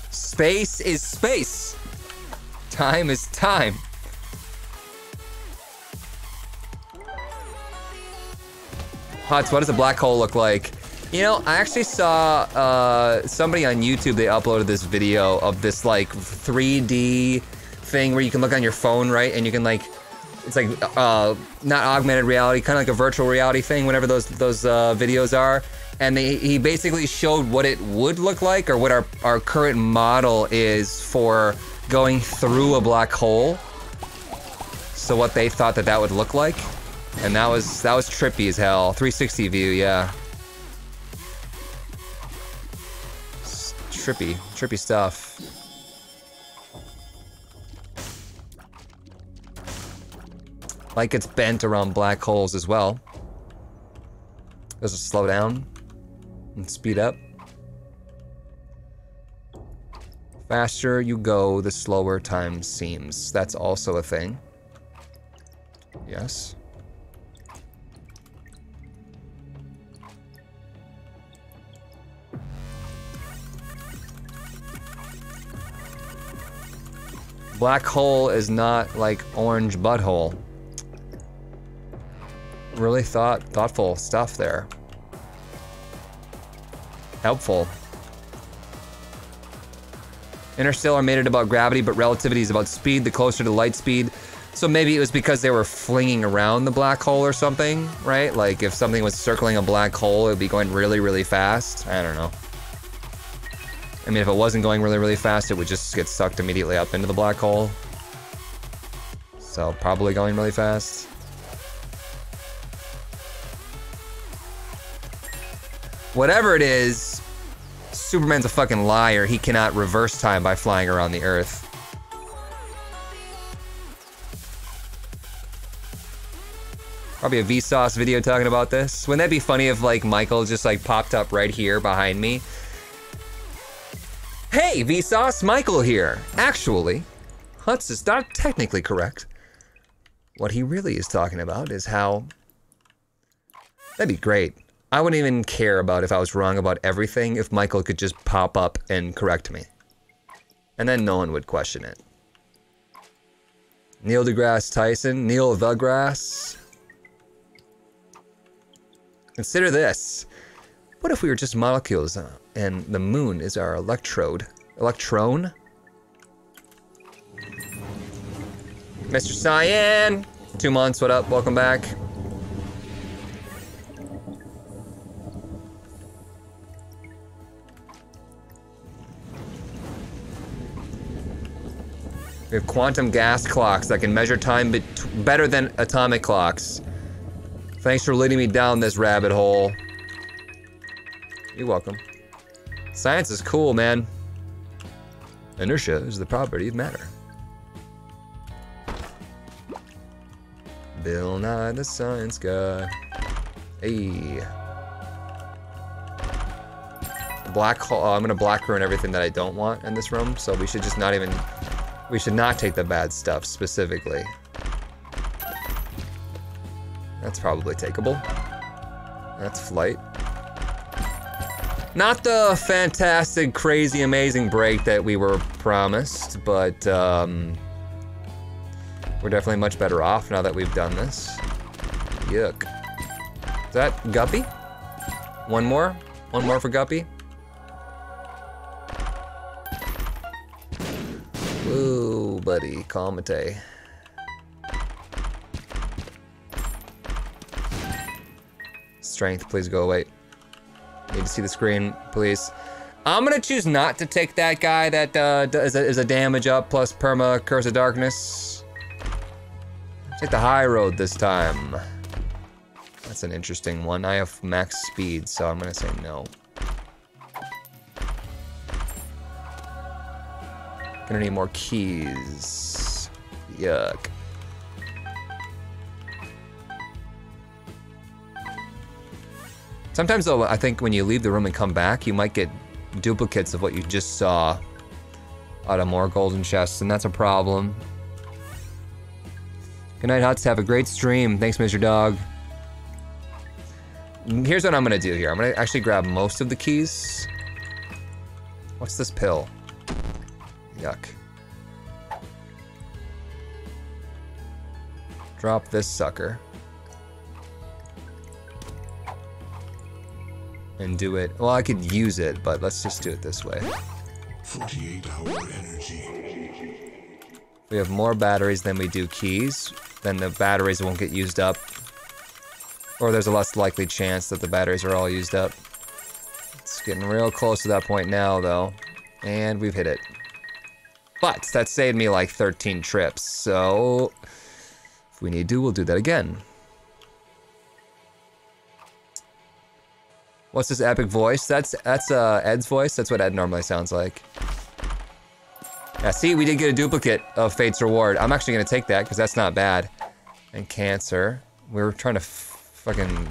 Space is space. Time is time. Hutz, what does a black hole look like? You know, I actually saw uh, somebody on YouTube, they uploaded this video of this like three D thing where you can look on your phone, right? And you can like, it's like uh, not augmented reality, kind of like a virtual reality thing, whatever those, those uh, videos are. And they, he basically showed what it would look like, or what our, our current model is for going through a black hole. So what they thought that that would look like. And that was, that was trippy as hell. three sixty view, yeah. It's trippy, trippy stuff. Like it's bent around black holes as well. Does it slow down? And speed up. Faster you go, the slower time seems. That's also a thing. Yes. Black hole is not like orange butthole. Really thought thoughtful stuff there. Helpful. Interstellar made it about gravity, but relativity is about speed, the closer to light speed. So maybe it was because they were flinging around the black hole or something, right? Like if something was circling a black hole, it would be going really, really fast. I don't know. I mean, if it wasn't going really, really fast, it would just get sucked immediately up into the black hole. So probably going really fast. Whatever it is, Superman's a fucking liar. He cannot reverse time by flying around the Earth. Probably a Vsauce video talking about this. Wouldn't that be funny if like Michael just like popped up right here behind me? Hey, Vsauce, Michael here. Actually, Hutz is not technically correct. What he really is talking about is how... That'd be great. I wouldn't even care about if I was wrong about everything if Michael could just pop up and correct me. And then no one would question it. Neil deGrasse Tyson. Neil the Grass. Consider this. What if we were just molecules uh, and the moon is our electrode? Electron? Mister Cyan! Two months, what up? Welcome back. We have quantum gas clocks that can measure time bet better than atomic clocks. Thanks for leading me down this rabbit hole. You're welcome. Science is cool, man. Inertia is the property of matter. Bill Nye the Science Guy. Hey. Black hole. Oh, I'm gonna black ruin everything that I don't want in this room, so we should just not even. We should not take the bad stuff specifically. That's probably takeable. That's flight. Not the fantastic, crazy, amazing break that we were promised, but um, we're definitely much better off now that we've done this. Yuck. Is that Guppy? One more? One more for Guppy? Whoa, buddy, Comete. Strength, please go away. Need to see the screen, please. I'm gonna choose not to take that guy that uh, is, a, is a damage up plus perma Curse of Darkness. Take the high road this time. That's an interesting one. I have max speed, so I'm gonna say no. Gonna need more keys. Yuck. Sometimes though, I think when you leave the room and come back, you might get duplicates of what you just saw out of more golden chests, and that's a problem. Good night, Huts. Have a great stream. Thanks, Mister Dog. Here's what I'm gonna do here. I'm gonna actually grab most of the keys. What's this pill? Yuck. Drop this sucker. And do it. Well, I could use it, but let's just do it this way. forty-eight hour energy. We have more batteries than we do keys. Then the batteries won't get used up. Or there's a less likely chance that the batteries are all used up. It's getting real close to that point now, though. And we've hit it. But that saved me like thirteen trips, so if we need to, we'll do that again. What's this epic voice? That's that's uh, Ed's voice. That's what Ed normally sounds like. Yeah, see, we did get a duplicate of Fate's Reward. I'm actually gonna take that because that's not bad. And Cancer, we were trying to f fucking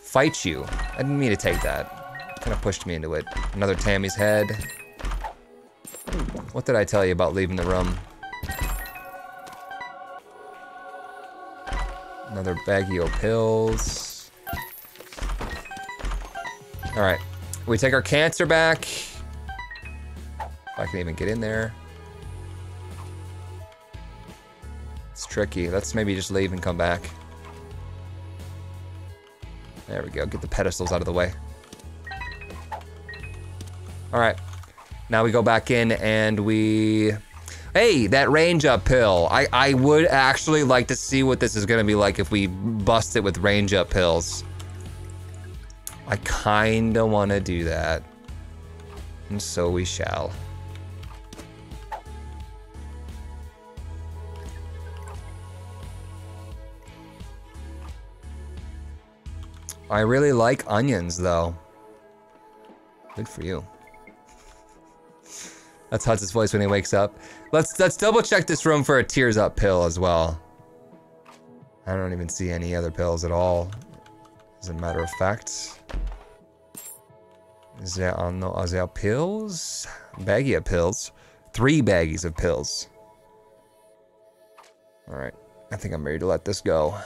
fight you. I didn't mean to take that. Kind of pushed me into it. Another Tammy's head. What did I tell you about leaving the room? Another baggie of pills. All right, we take our cancer back. If I can even get in there. It's tricky. Let's maybe just leave and come back. There we go, get the pedestals out of the way. All right, now we go back in and we... Hey, that range up pill. I, I would actually like to see what this is gonna be like if we bust it with range up pills. I kinda wanna do that. And so we shall. I really like onions though. Good for you. That's Hutz's voice when he wakes up. Let's let's double check this room for a tears up pill as well. I don't even see any other pills at all. As a matter of fact, there are no other pills. Baggie of pills. Three baggies of pills. All right, I think I'm ready to let this go.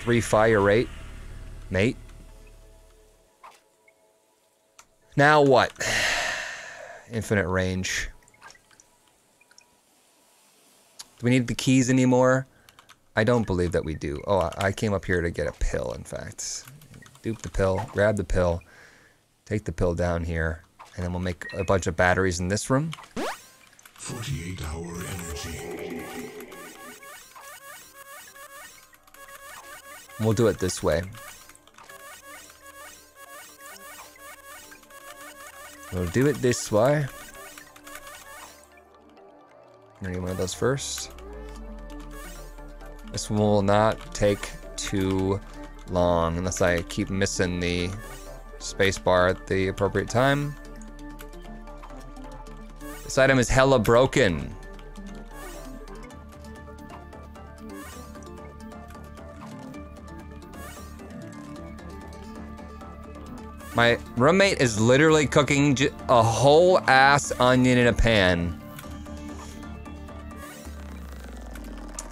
Three fire rate, mate. Now what? Infinite range. Do we need the keys anymore? I don't believe that we do. Oh, I came up here to get a pill, in fact. Dupe the pill, grab the pill, take the pill down here, and then we'll make a bunch of batteries in this room. forty-eight hour energy. We'll do it this way. We'll do it this way. I'm gonna need one of those first. This one will not take too long unless I keep missing the space bar at the appropriate time. This item is hella broken. My roommate is literally cooking j a whole ass onion in a pan.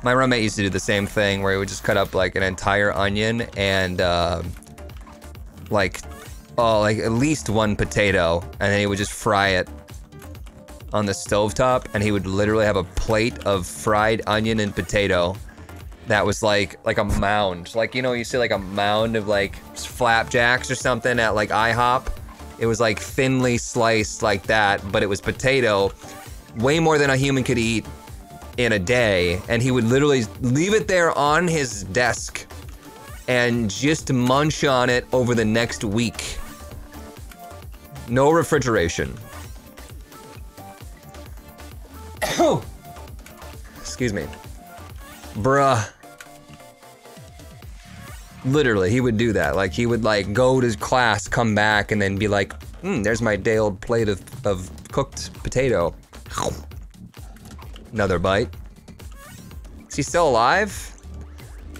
My roommate used to do the same thing where he would just cut up like an entire onion and uh, like, oh, like at least one potato, and then he would just fry it on the stovetop, and he would literally have a plate of fried onion and potato that was like like a mound. Like, you know, you see like a mound of like flapjacks or something at like IHOP. It was like thinly sliced like that, but it was potato, way more than a human could eat in a day, and he would literally leave it there on his desk and just munch on it over the next week. No refrigeration. Excuse me. Bruh. Literally, he would do that. Like, he would like go to class, come back, and then be like, hmm, there's my day old plate of, of cooked potato. Another bite. Is he still alive?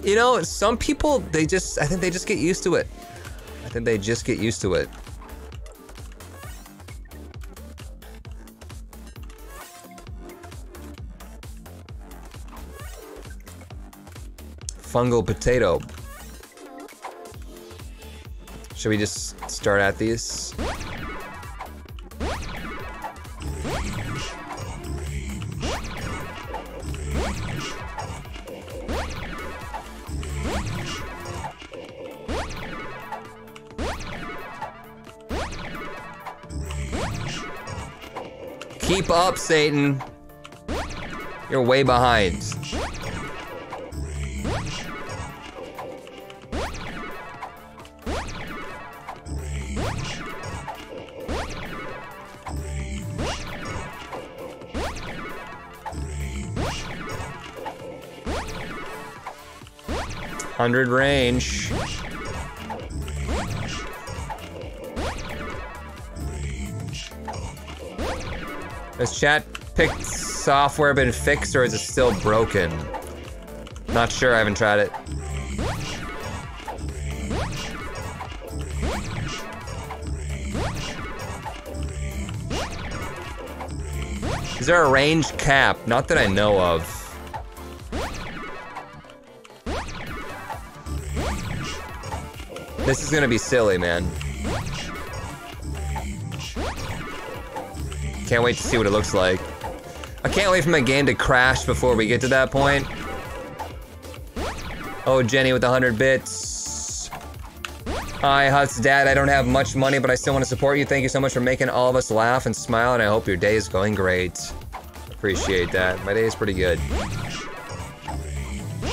You know, some people, they just, I think they just get used to it. I think they just get used to it. Fungal potato. Should we just start at these? Keep up, Satan. You're way behind. one hundred range. Has chat picked software been fixed, or is it still broken? Not sure, I haven't tried it. Is there a range cap? Not that I know of. This is gonna be silly, man. Can't wait to see what it looks like. I can't wait for my game to crash before we get to that point. Oh, Jenny with one hundred bits. Hi, Hut's dad. I don't have much money, but I still want to support you. Thank you so much for making all of us laugh and smile, and I hope your day is going great. Appreciate that. My day is pretty good.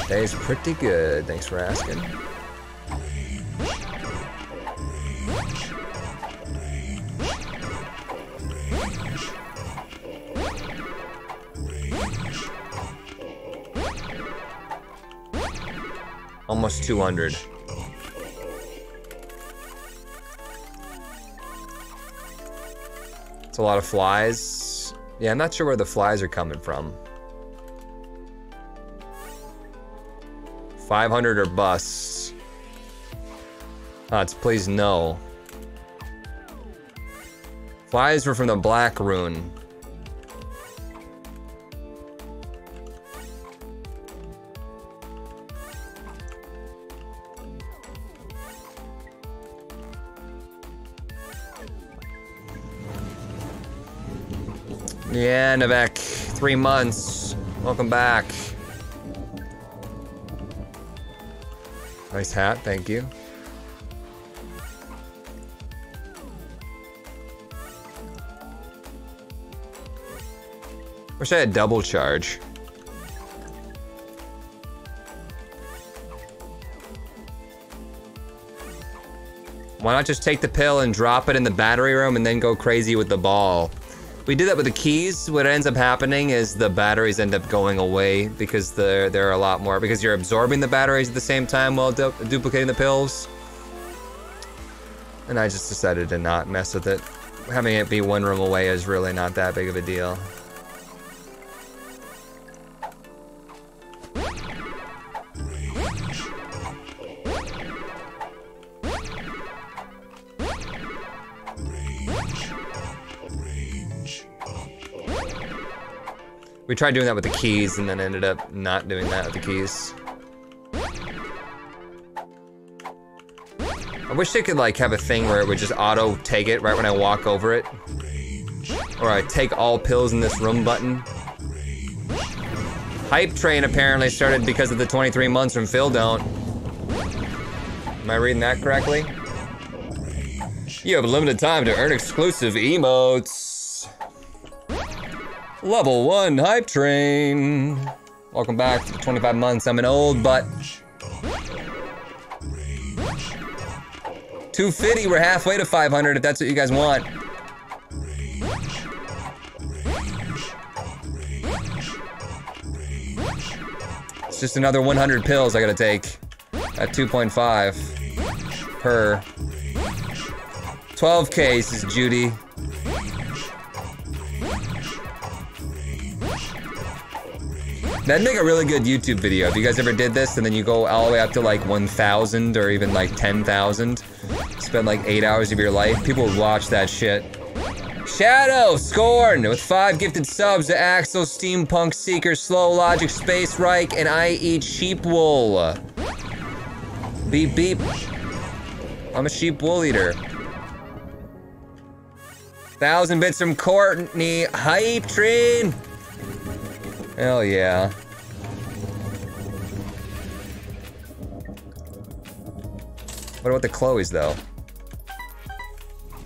Day is pretty good. Thanks for asking. Almost two hundred. It's a lot of flies. Yeah, I'm not sure where the flies are coming from. five hundred or busts. Uh, it's please no. Flies were from the Black Rune. Yeah, Novak, three months. Welcome back. Nice hat, thank you. Wish I had double charge. Why not just take the pill and drop it in the battery room and then go crazy with the ball? We did that with the keys. What ends up happening is the batteries end up going away because there there are a lot more, because you're absorbing the batteries at the same time while du duplicating the pills. And I just decided to not mess with it. Having it be one room away is really not that big of a deal. We tried doing that with the keys and then ended up not doing that with the keys. I wish they could like have a thing where it would just auto take it right when I walk over it. Or I take all pills in this room button. Hype train apparently started because of the twenty-three months from Phil Don't. Am I reading that correctly? You have limited time to earn exclusive emotes. Level one hype train. Welcome back to the twenty-five months. I'm an old butt. two fifty, we're halfway to five hundred if that's what you guys want. It's just another one hundred pills I gotta take at two point five per. twelve K's is Judy. That'd make a really good YouTube video if you guys ever did this and then you go all the way up to like one thousand or even like ten thousand. Spend like eight hours of your life. People would watch that shit. Shadow Scorn with five gifted subs to Axel, Steampunk, Seeker, Slow Logic, Space Reich, and I Eat Sheep Wool. Beep beep. I'm a sheep wool eater. Thousand bits from Courtney. Hype train. Hell yeah. What about the Chloe's though?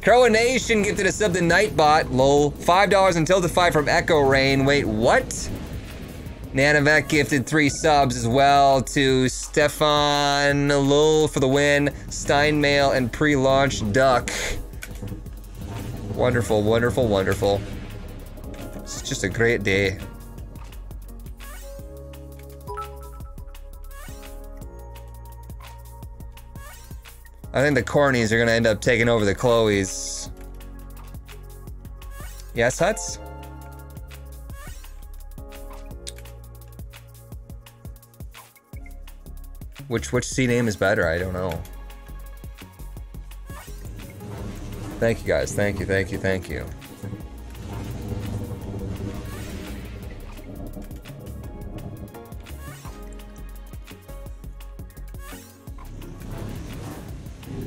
Crowanation gifted a sub to Nightbot, lol. five dollars until the five from Echo Rain. Wait, what? Nanovac gifted three subs as well to Stefan, lol, for the win. Steinmail and pre-launch Duck. Wonderful, wonderful, wonderful. It's just a great day. I think the Cornies are gonna end up taking over the Chloe's. Yes, Huts? Which, which C name is better? I don't know. Thank you guys, thank you, thank you, thank you.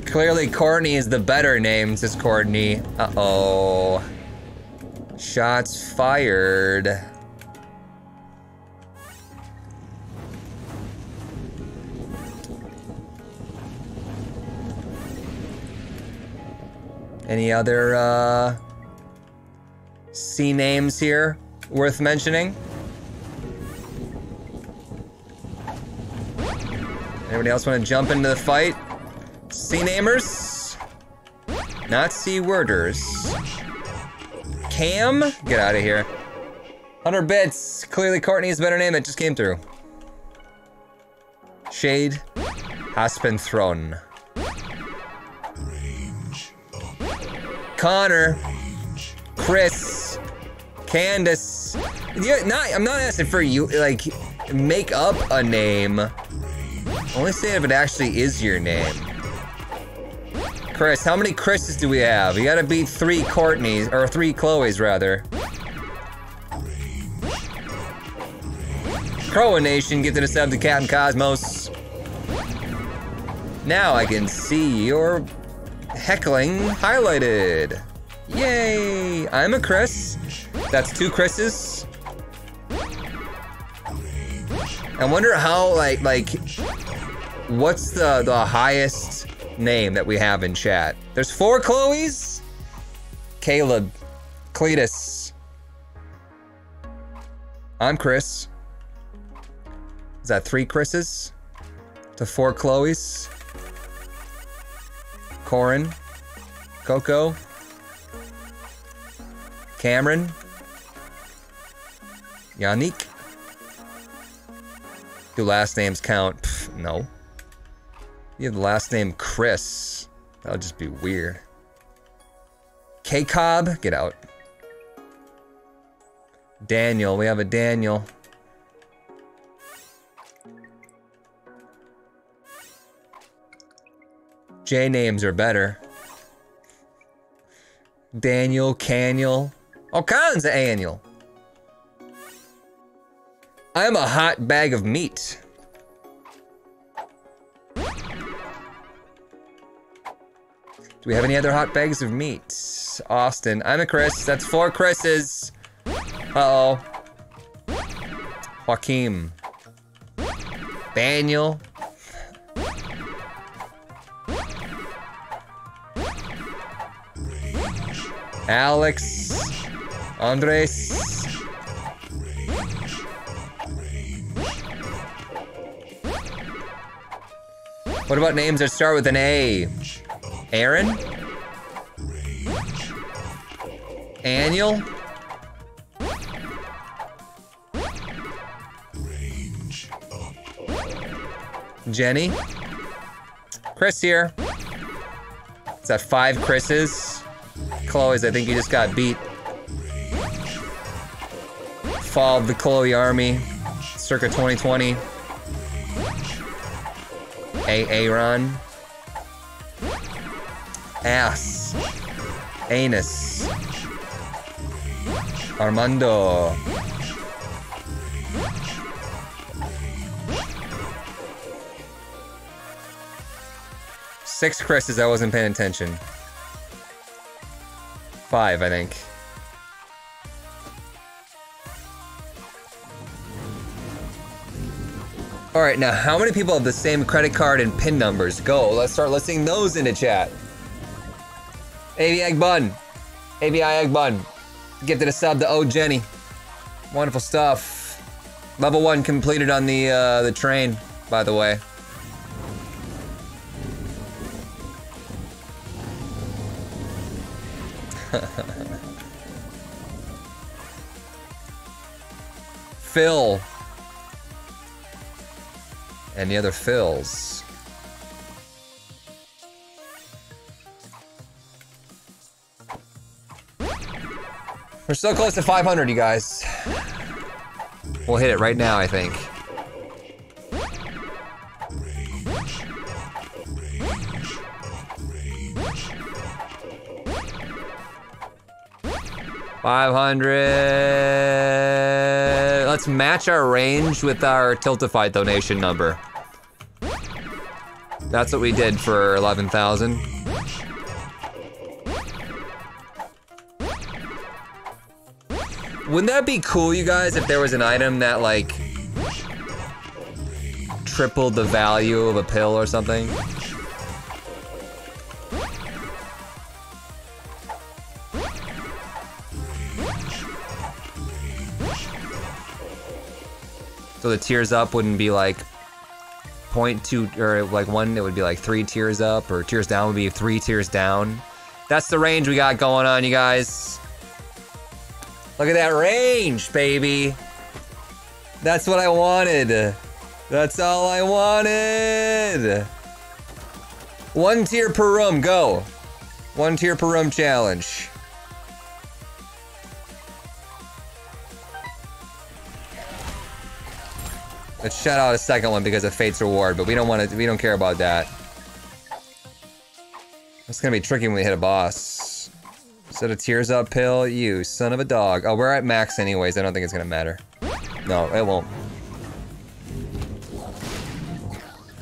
Clearly, Courtney is the better name, says Courtney. Uh-oh. Shots fired. Any other uh, C names here worth mentioning? Anybody else want to jump into the fight? C-namers, not C-worders. Cam, get out of here. one hundred bits, clearly Courtney's a better name, it just came through. Shade, Aspenthron. Connor, Chris, Candace. Yeah, not, I'm not asking for you, like, make up a name. Only say if it actually is your name. Chris, how many Chris's do we have? You gotta beat three Courtneys, or three Chloe's rather. Crowanation, get to the sub to Captain Cosmos. Now I can see your heckling highlighted. Yay! I'm a Chris. That's two Chris's. I wonder how, like, like, what's the, the highest name that we have in chat? There's four Chloes? Caleb, Cletus. I'm Chris. Is that three Chris's? To four Chloes? Corin, Coco, Cameron, Yannick. Do last names count? Pff, no. You have the last name Chris. That would just be weird. K-Cobb, get out. Daniel, we have a Daniel. J names are better. Daniel, Caniel, all kinds of annual. I am a hot bag of meat. Do we have any other hot bags of meat? Austin, I'm a Chris. That's four Chris's. Uh-oh. Joaquim. Daniel. Alex, Andres, what about names that start with an A? Aaron? Annual? Jenny? Chris here. Is that five Chris's? Chloe's, I think you just got beat. Fall of the Chloe Army, circa twenty twenty. Aaron. Ass. Anus. Armando. Six Chris's, I wasn't paying attention. Five, I think. All right, now how many people have the same credit card and PIN numbers? Go, let's start listing those into chat. A B Egg Bun, A B I Egg Bun. Gifted a sub to Oh Jenny. Wonderful stuff. Level one completed on the uh, the train, by the way. Phil and the other Phils. We're so close to five hundred, you guys. We'll hit it right now, I think. five hundred. Let's match our range with our Tiltify donation number. That's what we did for eleven thousand. Wouldn't that be cool, you guys, if there was an item that like tripled the value of a pill or something? So the tiers up wouldn't be like zero point two or like one, it would be like three tiers up, or tiers down would be three tiers down. That's the range we got going on, you guys. Look at that range, baby. That's what I wanted. That's all I wanted. One tier per room, go. One tier per room challenge. Let's shout out a second one because of Fate's Reward, but we don't want to, we don't care about that. It's gonna be tricky when we hit a boss. Set a tears up pill, you son of a dog. Oh, we're at max anyways, I don't think it's gonna matter. No, it won't.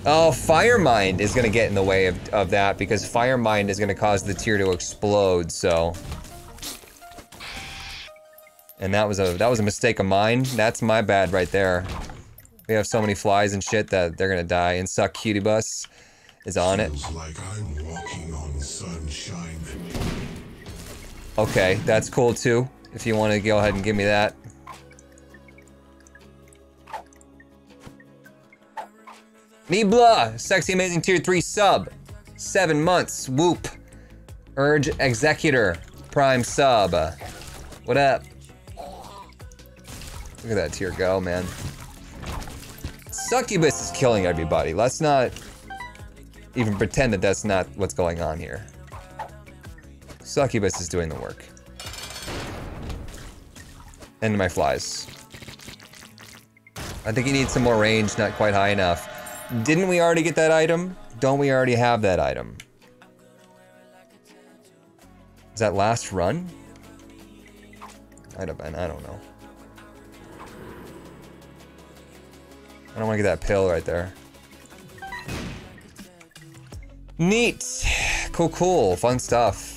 Oh, Firemind is gonna get in the way of, of that because Firemind is gonna cause the tier to explode, so. And that was a, that was a mistake of mine. That's my bad right there. We have so many flies and shit that they're gonna die. And Suck Cutie Bus is on it. Feels like I'm walking on sunshine. Okay, that's cool too. If you want to go ahead and give me that. Nibla, sexy amazing tier three sub, seven months. Whoop. Urge Executor, prime sub. What up? Look at that tier go, man. Succubus is killing everybody. Let's not even pretend that that's not what's going on here. Succubus is doing the work. End my flies. I think you need some more range, not quite high enough. Didn't we already get that item? Don't we already have that item? Is that last run? I don't, I don't know. I don't want to get that pill right there. Neat. Cool, cool. Fun stuff.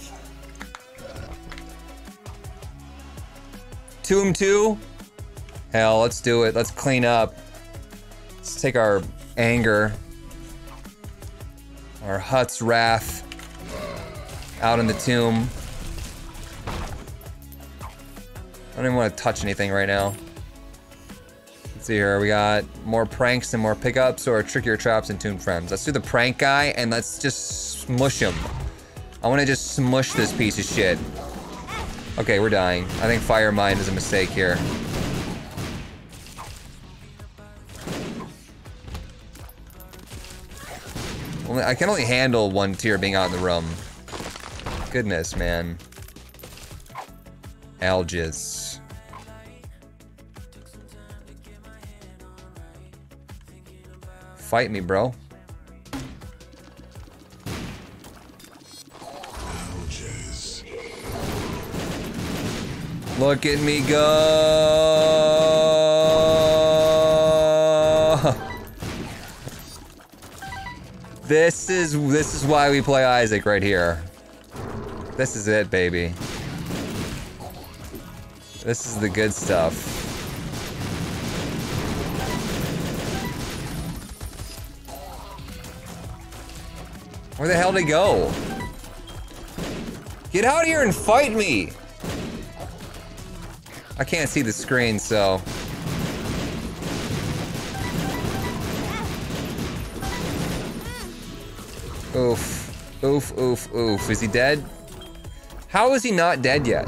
Tomb two? Hell, let's do it. Let's clean up. Let's take our anger, our Hutt's wrath out in the tomb. I don't even want to touch anything right now. Let's see here, we got more pranks and more pickups or trickier traps and tomb friends. Let's do the prank guy and let's just smush him. I want to just smush this piece of shit. Okay, we're dying. I think Fire Mind is a mistake here. I can only handle one tier being out in the room. Goodness, man. Algis. Fight me, bro. Algis. Look at me go. This is this is why we play Isaac right here. This is it, baby. This is the good stuff. Where the hell did he go? Get out of here and fight me! I can't see the screen, so... Oof, oof, oof, oof. Is he dead? How is he not dead yet?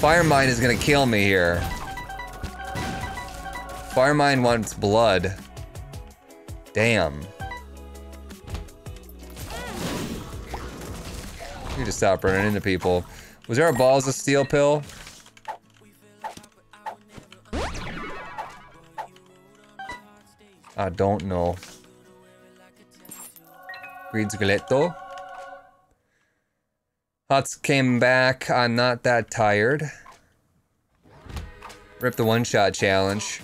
Firemind is gonna kill me here. Firemind wants blood. Damn. You just stop running into people. Was there a Balls of Steel pill? I don't know. Greed's Galetto. Huts came back. I'm not that tired. Rip the one-shot challenge.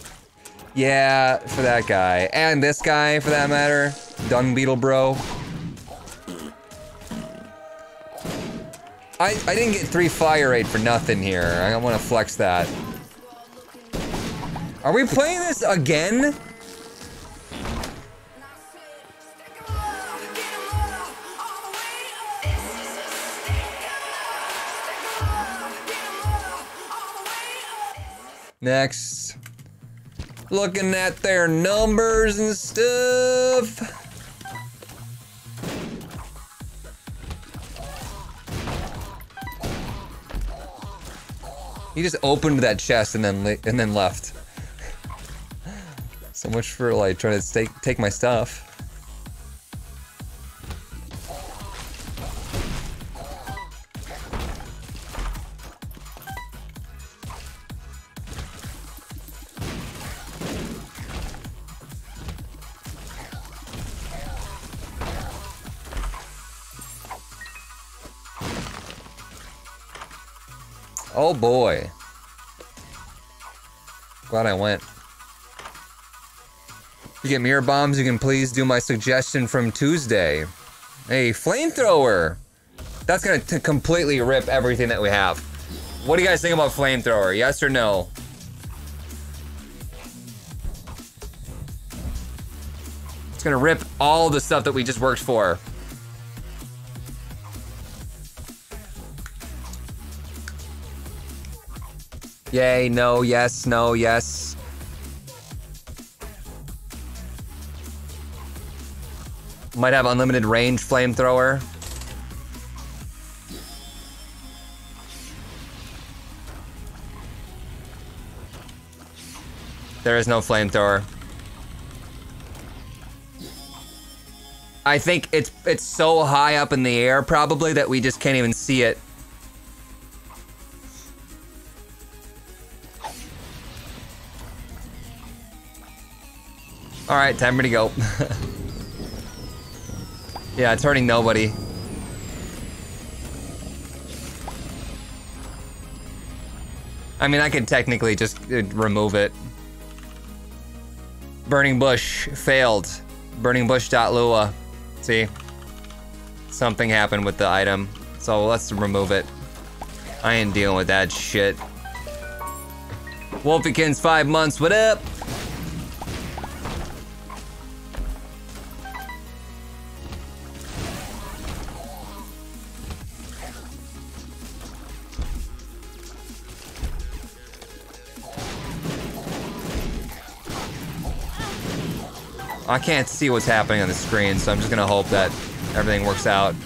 Yeah, for that guy. And this guy, for that matter. Dung Beetle Bro. I, I didn't get three Fire Raid for nothing here. I want to flex that. Are we playing this again? Next. Looking at their numbers and stuff. He just opened that chest and then and then left. So much for like trying to take take my stuff. Oh boy. Glad I went. You get mirror bombs, you can please do my suggestion from Tuesday. Hey, flamethrower. That's gonna t completely rip everything that we have. What do you guys think about flamethrower? Yes or no? It's gonna rip all the stuff that we just worked for. Yay, no, yes, no, yes. Might have unlimited range flamethrower. There is no flamethrower. I think it's it's so high up in the air probably that we just can't even see it. All right, time for me to go. Yeah, it's hurting nobody. I mean, I could technically just remove it. Burning Bush failed. burning bush dot lua. See? Something happened with the item. So let's remove it. I ain't dealing with that shit. Wolfykins, five months, what up? I can't see what's happening on the screen, so I'm just gonna hope that everything works out. It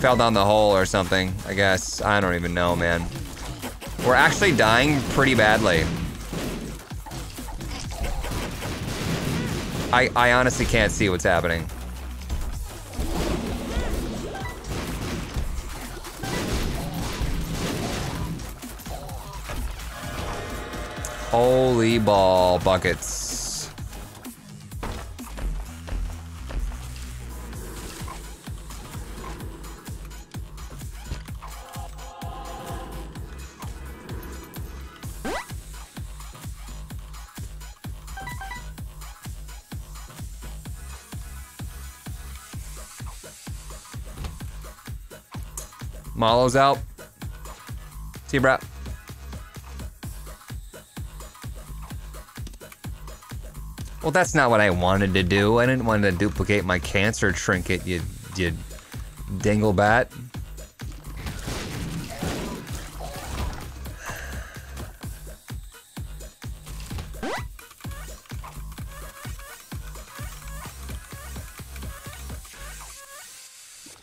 fell down the hole or something, I guess. I don't even know, man. We're actually dying pretty badly. I, I honestly can't see what's happening. Holy ball buckets. Malo's out. See you, bro. Well, that's not what I wanted to do. I didn't want to duplicate my cancer trinket, you, you dinglebat.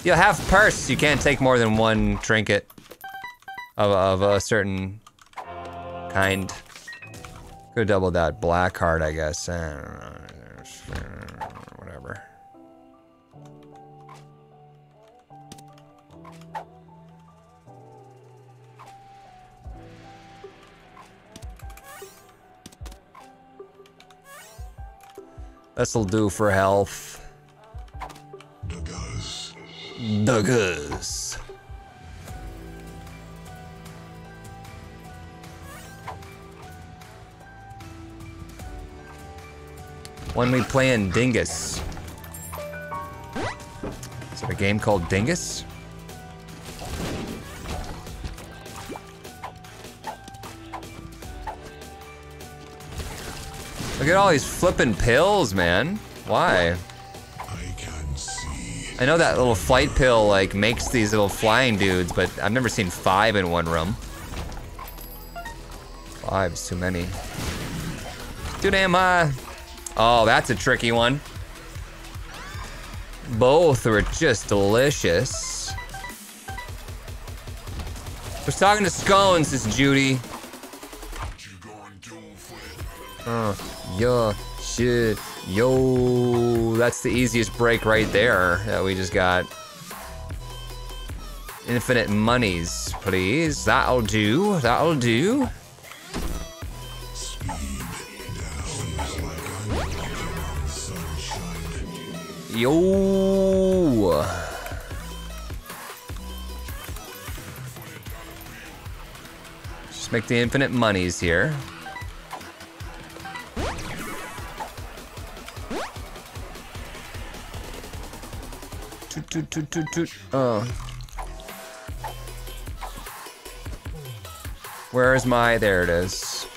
You'll have purse. You can't take more than one trinket of, of a certain kind. Go double that black heart, I guess. I don't know. Whatever. This'll do for health. Duggers. Duggers. When we play in Dingus. Is there a game called Dingus? Look at all these flippin' pills, man. Why? I can see. I know that little flight pill like makes these little flying dudes, but I've never seen five in one room. Five's too many. Too damn high. Oh, that's a tricky one. Both were just delicious. We're talking to scones, this Judy. Oh, yeah, shit, yo. That's the easiest break right there that we just got. Infinite monies, please. That'll do, that'll do. Yo. Just make the infinite monies here. Toot, toot, toot, toot, toot. Oh. Where is my... There it is.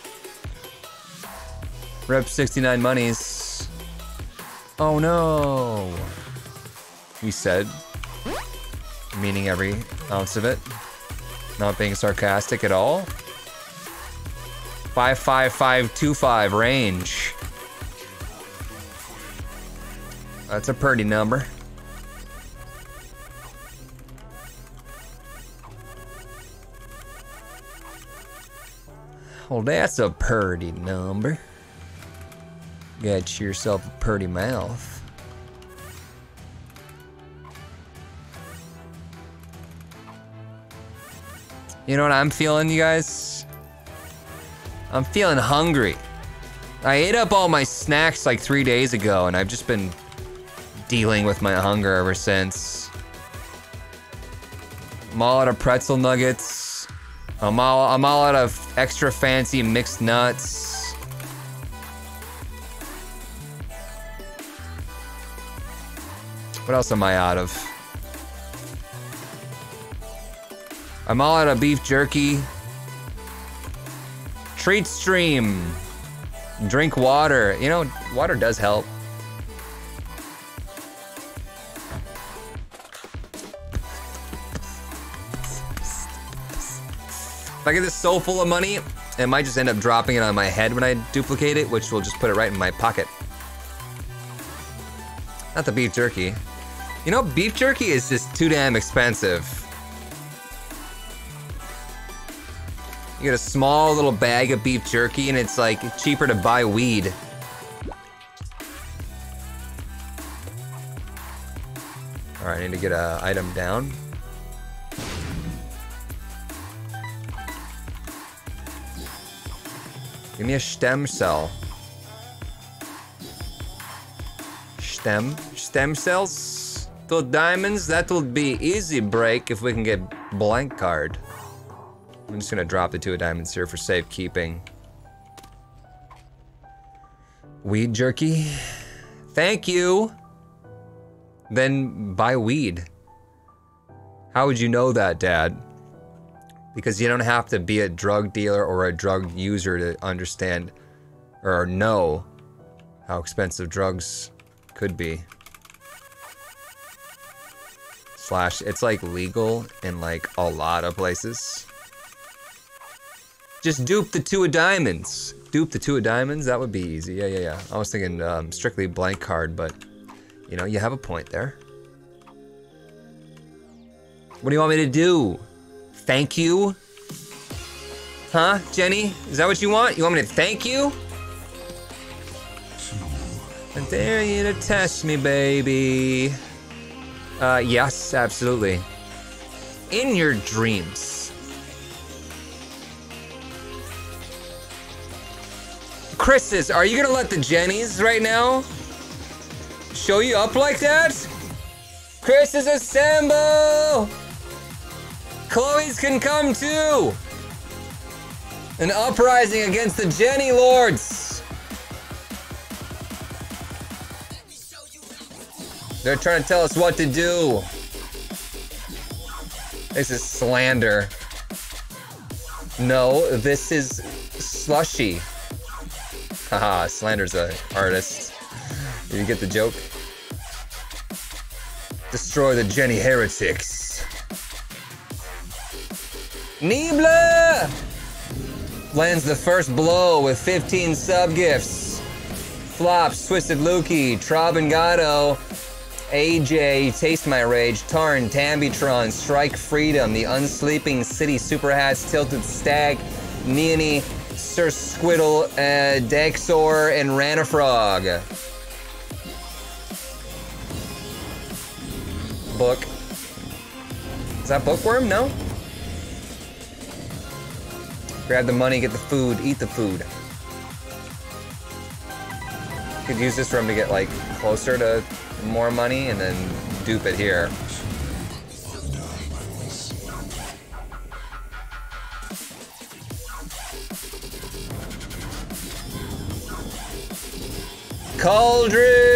Rep sixty-nine monies. Oh no. We said. Meaning every ounce of it. Not being sarcastic at all. five five five two five range. That's a pretty number. Well, that's a pretty number. Get yourself a pretty mouth. You know what I'm feeling, you guys? I'm feeling hungry. I ate up all my snacks like three days ago, and I've just been dealing with my hunger ever since. I'm all out of pretzel nuggets. I'm all, I'm all out of extra fancy mixed nuts. What else am I out of? I'm all out of beef jerky. Treat stream. Drink water. You know, water does help. If I get this so full of money, it might just end up dropping it on my head when I duplicate it, which will just put it right in my pocket. Not the beef jerky. You know, beef jerky is just too damn expensive. You get a small little bag of beef jerky and it's like cheaper to buy weed. Alright, I need to get an item down. Give me a stem cell. Stem? Stem cells? Two diamonds? That would be easy break if we can get blank card. I'm just gonna drop the two of diamonds here for safekeeping. Weed jerky? Thank you! Then buy weed. How would you know that, Dad? Because you don't have to be a drug dealer or a drug user to understand or know how expensive drugs could be. Slash, it's like legal in like a lot of places. Just dupe the two of diamonds. Dupe the two of diamonds, that would be easy. Yeah, yeah, yeah. I was thinking um, strictly blank card, but you know, you have a point there. What do you want me to do? Thank you? Huh, Jenny? Is that what you want? You want me to thank you? I dare you to test me, baby. Uh, yes, absolutely. In your dreams. Chris's, are you gonna let the Jennies right now show you up like that? Chris's, assemble! Chloe's can come too! An uprising against the Jenny Lords! They're trying to tell us what to do. This is slander. No, this is slushy. Haha, Slander's an artist. Did you get the joke? Destroy the Jenny heretics. Niebla lands the first blow with fifteen sub gifts. Flops, Twisted Lukey, Trabangado, A J, Taste My Rage, Tarn, Tambitron, Strike Freedom, The Unsleeping City, Super Hats, Tilted Stag, Neony, Sir Squiddle, uh, Daxor, and Ranafrog. Book. Is that Bookworm? No? Grab the money, get the food, eat the food. Could use this room to get like closer to more money and then dupe it here. Cauldron!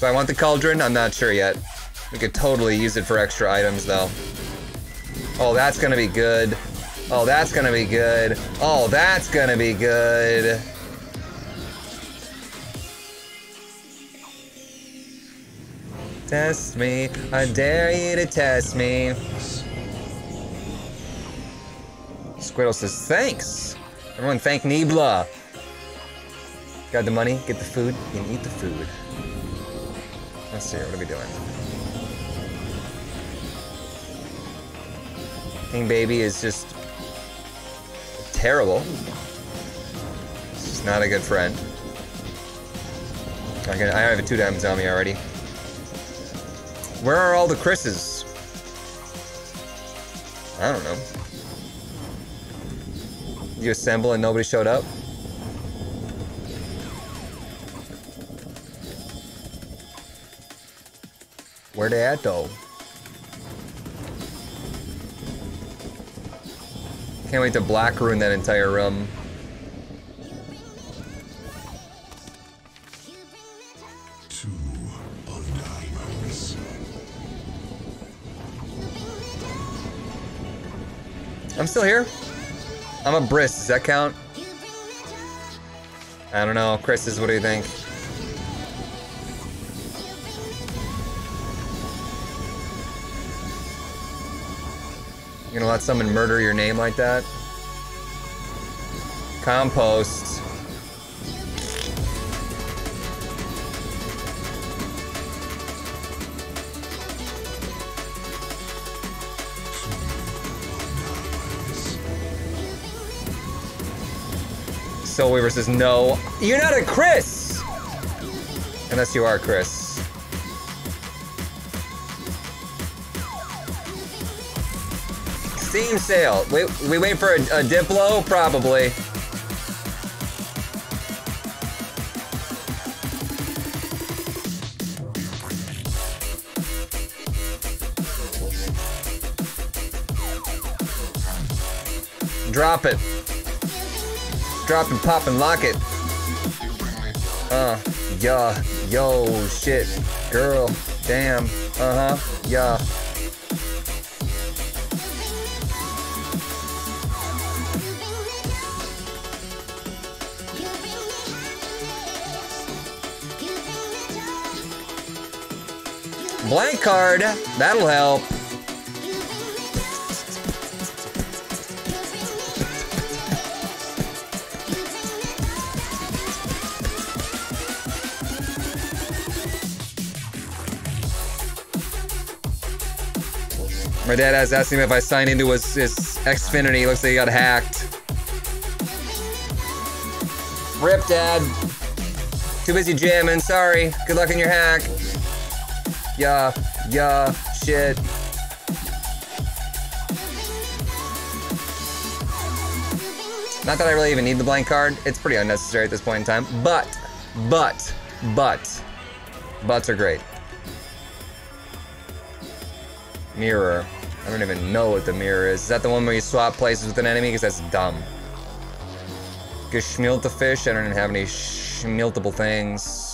Do I want the cauldron? I'm not sure yet. We could totally use it for extra items, though. Oh, that's gonna be good. Oh, that's gonna be good. Oh, that's gonna be good. Test me. I dare you to test me. Squiddle says, thanks. Everyone thank Niebla. Got the money, get the food, and eat the food. Let's see, what are we doing? King Baby is just terrible. She's not a good friend. I, can, I have a two diamonds on me already. Where are all the Chris's? I don't know. You assemble and nobody showed up? Where they at though? Can't wait to black ruin that entire room. Two diamonds. I'm still here. I'm a Briss, does that count? I don't know, Chris's, what do you think? You gonna let someone murder your name like that? Compost. Soulweaver says no. You're not a Chris! Unless you are Chris. Steam sale. Wait, we wait for a, a Diplo? Probably. Drop it. Drop and pop and lock it. Uh, yeah, yo, shit, girl, damn, uh-huh, yeah. Blank card, that'll help. My dad has asked him if I sign into his, his Xfinity. Looks like he got hacked. Rip, Dad. Too busy jamming. Sorry. Good luck in your hack. Yeah, yeah, shit. Not that I really even need the blank card. It's pretty unnecessary at this point in time. But, but, but, buts are great. Mirror. I don't even know what the mirror is. Is that the one where you swap places with an enemy? Because that's dumb. Geschmilta fish. I don't even have any schmiltable things.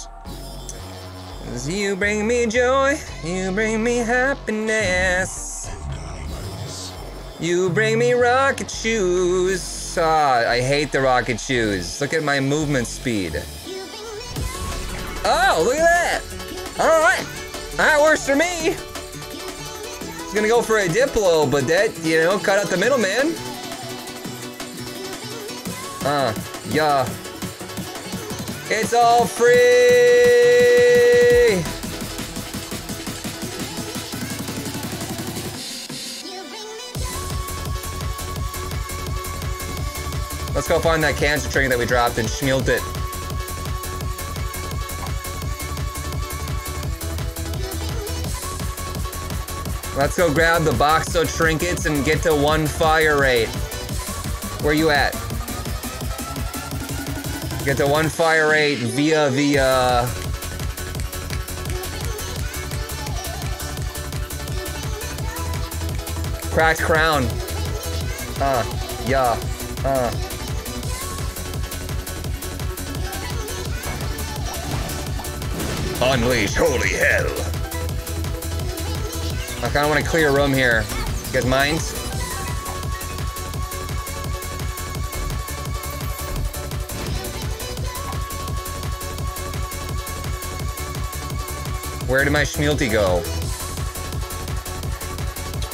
You bring me joy. You bring me happiness. You bring me rocket shoes. Ah, I hate the rocket shoes. Look at my movement speed. Oh, look at that. All right. That works for me. Gonna go for a Diplo, but that, you know, cut out the middleman. Uh, yeah. It's all free! Let's go find that cancer trigger that we dropped and schmielt it. Let's go grab the box of trinkets and get to one fire rate. Where you at? Get to one fire rate via the, uh... cracked crown. Uh, yeah, uh. Unleash holy hell. I kind of want to clear a room here. You guys mind? Where did my Schmeelty go?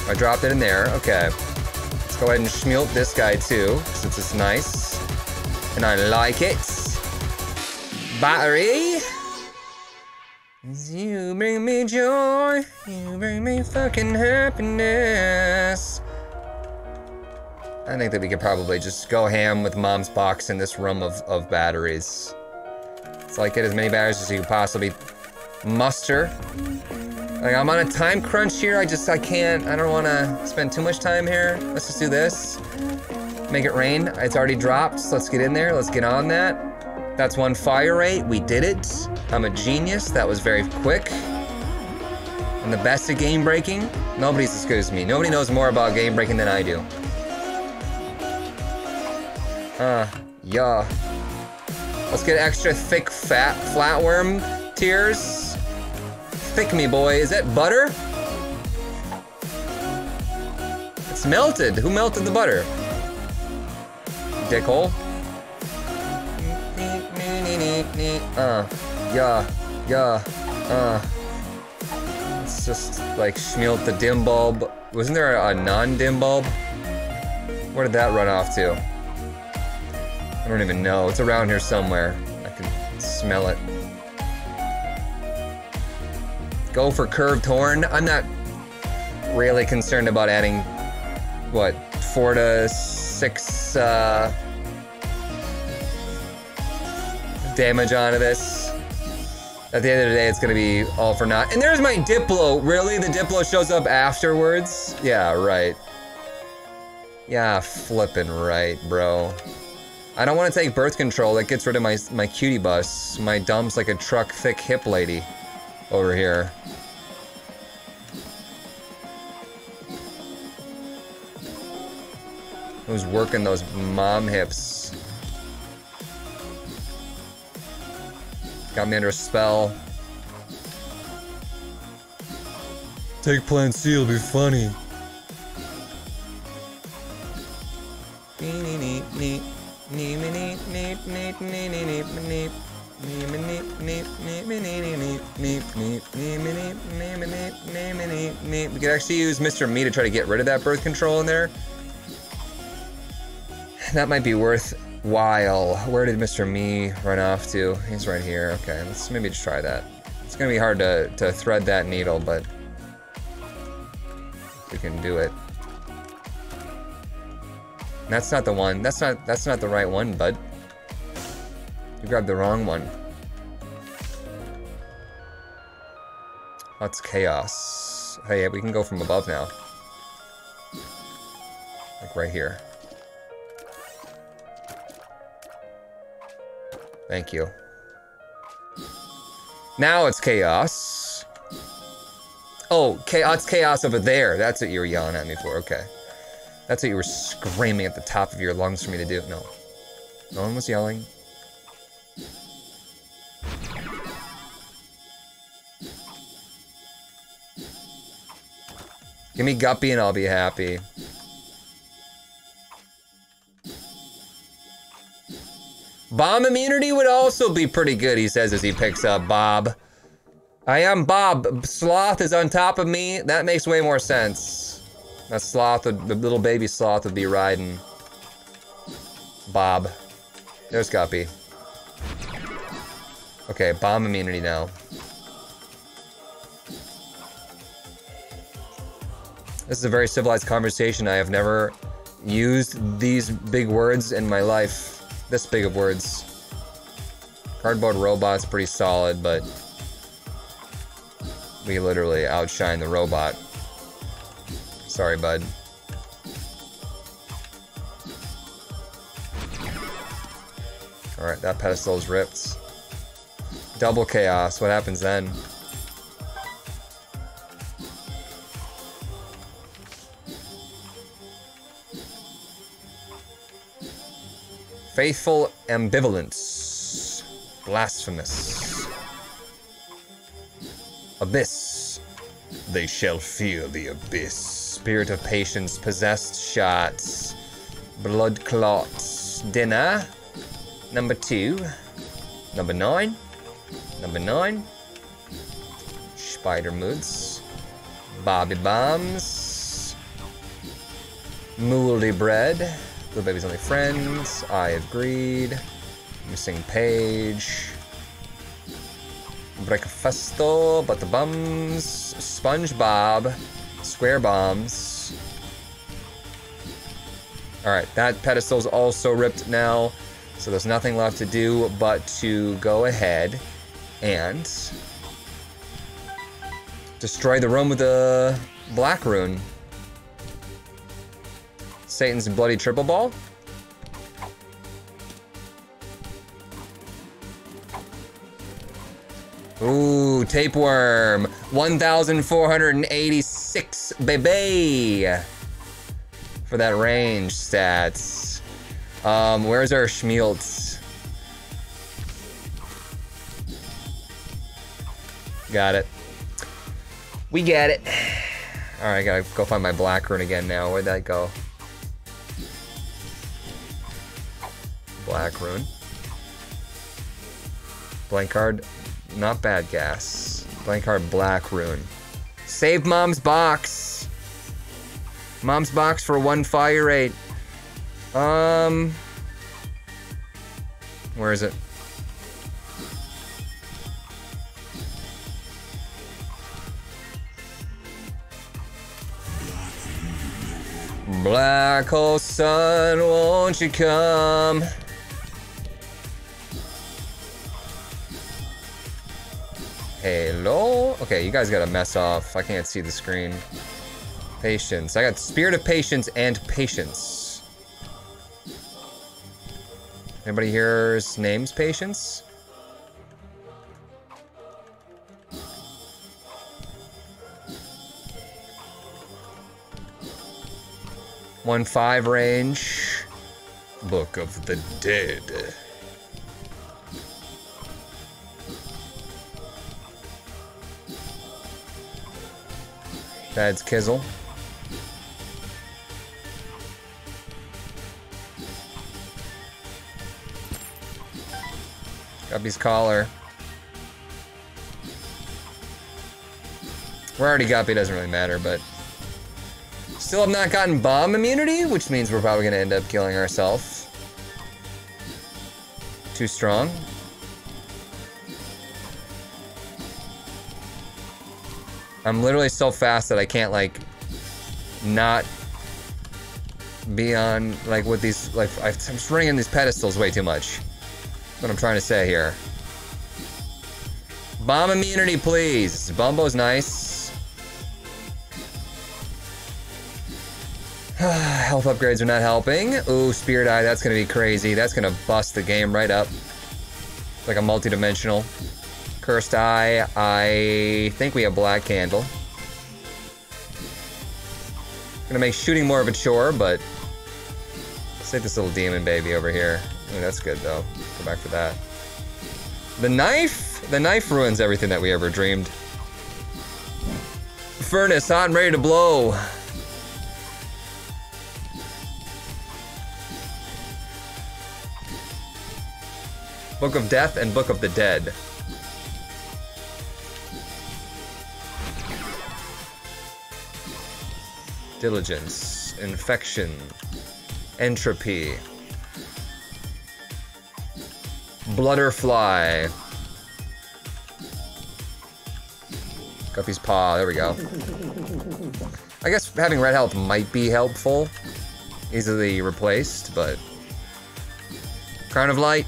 I dropped it in there. Okay. Let's go ahead and Schmeelt this guy too, since it's nice. And I like it. Battery. You bring me joy. You bring me fucking happiness. I think that we could probably just go ham with Mom's box in this room of, of batteries. It's like get as many batteries as you can possibly muster. Like I'm on a time crunch here. I just, I can't, I don't want to spend too much time here. Let's just do this. Make it rain. It's already dropped. So let's get in there. Let's get on that. That's one fire rate, we did it. I'm a genius, that was very quick. And the best at game breaking, nobody's as good as me. Nobody knows more about game breaking than I do. Uh, yeah. Let's get extra thick fat flatworm tears. Thick me boy, is that butter? It's melted, who melted the butter? Dickhole. Uh, yeah, yeah, uh. It's just like Schmeelt the dim bulb. Wasn't there a, a non-dim bulb? Where did that run off to? I don't even know. It's around here somewhere. I can smell it. Go for curved horn. I'm not really concerned about adding, what, four to six, uh, damage onto this. At the end of the day, it's gonna be all for naught. And there's my Diplo. Really? The Diplo shows up afterwards? Yeah, right. Yeah, flippin' right, bro. I don't want to take birth control. That gets rid of my my cutie bus. My dump's like a truck thick hip lady over here. Who's working those mom hips? Got me under a spell. Take plan C, it'll be funny. We could actually use Mister Me to try to get rid of that birth control in there. That might be worth while. Where did Mister Me run off to? He's right here. Okay, let's maybe just try that. It's gonna be hard to, to thread that needle, but we can do it. That's not the one. That's not that's not the right one, bud. You grabbed the wrong one. That's chaos. Hey, we can go from above now. Like right here. Thank you. Now it's chaos. Oh, chaos, chaos over there. That's what you were yelling at me for, okay. That's what you were screaming at the top of your lungs for me to do. No, no one was yelling. Give me Guppy and I'll be happy. Bomb immunity would also be pretty good, he says as he picks up Bob. I am Bob. Sloth is on top of me. That makes way more sense. That sloth, would, the little baby sloth would be riding Bob. There's Guppy. Okay, bomb immunity now. This is a very civilized conversation. I have never used these big words in my life. This big of words. Cardboard robot's pretty solid, but we literally outshine the robot. Sorry, bud. All right, that pedestal's ripped. Double chaos, what happens then? Faithful ambivalence. Blasphemous. Abyss. They shall feel the abyss. Spirit of patience, possessed shots, blood clots, dinner. Number two. Number nine. Number nine. Spider moods. Bobby bombs. Mouldy bread. Little baby's only friends. Eye of greed. Missing page. Breakfasto, but the bums. SpongeBob. Square bombs. Alright, that pedestal's also ripped now. So there's nothing left to do but to go ahead and destroy the room with the black rune. Satan's bloody triple ball. Ooh, tapeworm. one thousand four hundred eighty-six, baby. For that range stats. Um, where's our Schmeeltz? Got it. We get it. Alright, I gotta go find my black rune again now. Where'd that go? Black rune. Blank card. Not bad gas. Blank card, black rune. Save Mom's box. Mom's box for one fire rate. Um, where is it? Black hole sun, won't you come? Hello? Okay, you guys gotta mess off. I can't see the screen. Patience. I got Spirit of Patience and Patience. Anybody here's names Patience? One five range. Book of the Dead. That's Kizzle. Guppy's collar. We're already Guppy, doesn't really matter, but... Still have not gotten bomb immunity, which means we're probably gonna end up killing ourselves. Too strong. I'm literally so fast that I can't, like, not be on, like, with these, like, I'm swinging these pedestals way too much. What I'm trying to say here. Bomb immunity, please. Bumbo's nice. Health upgrades are not helping. Ooh, Spirit Eye, that's gonna be crazy. That's gonna bust the game right up. Like a multi-dimensional. Cursed Eye, I think we have Black Candle. Gonna make shooting more of a chore, but let's take this little demon baby over here. Ooh, that's good though. Go back for that. The knife? The knife ruins everything that we ever dreamed. Furnace hot and ready to blow. Book of Death and Book of the Dead. Diligence, infection, entropy. Blutterfly. Guppy's paw, there we go. I guess having red health might be helpful. Easily replaced, but... Crown of Light.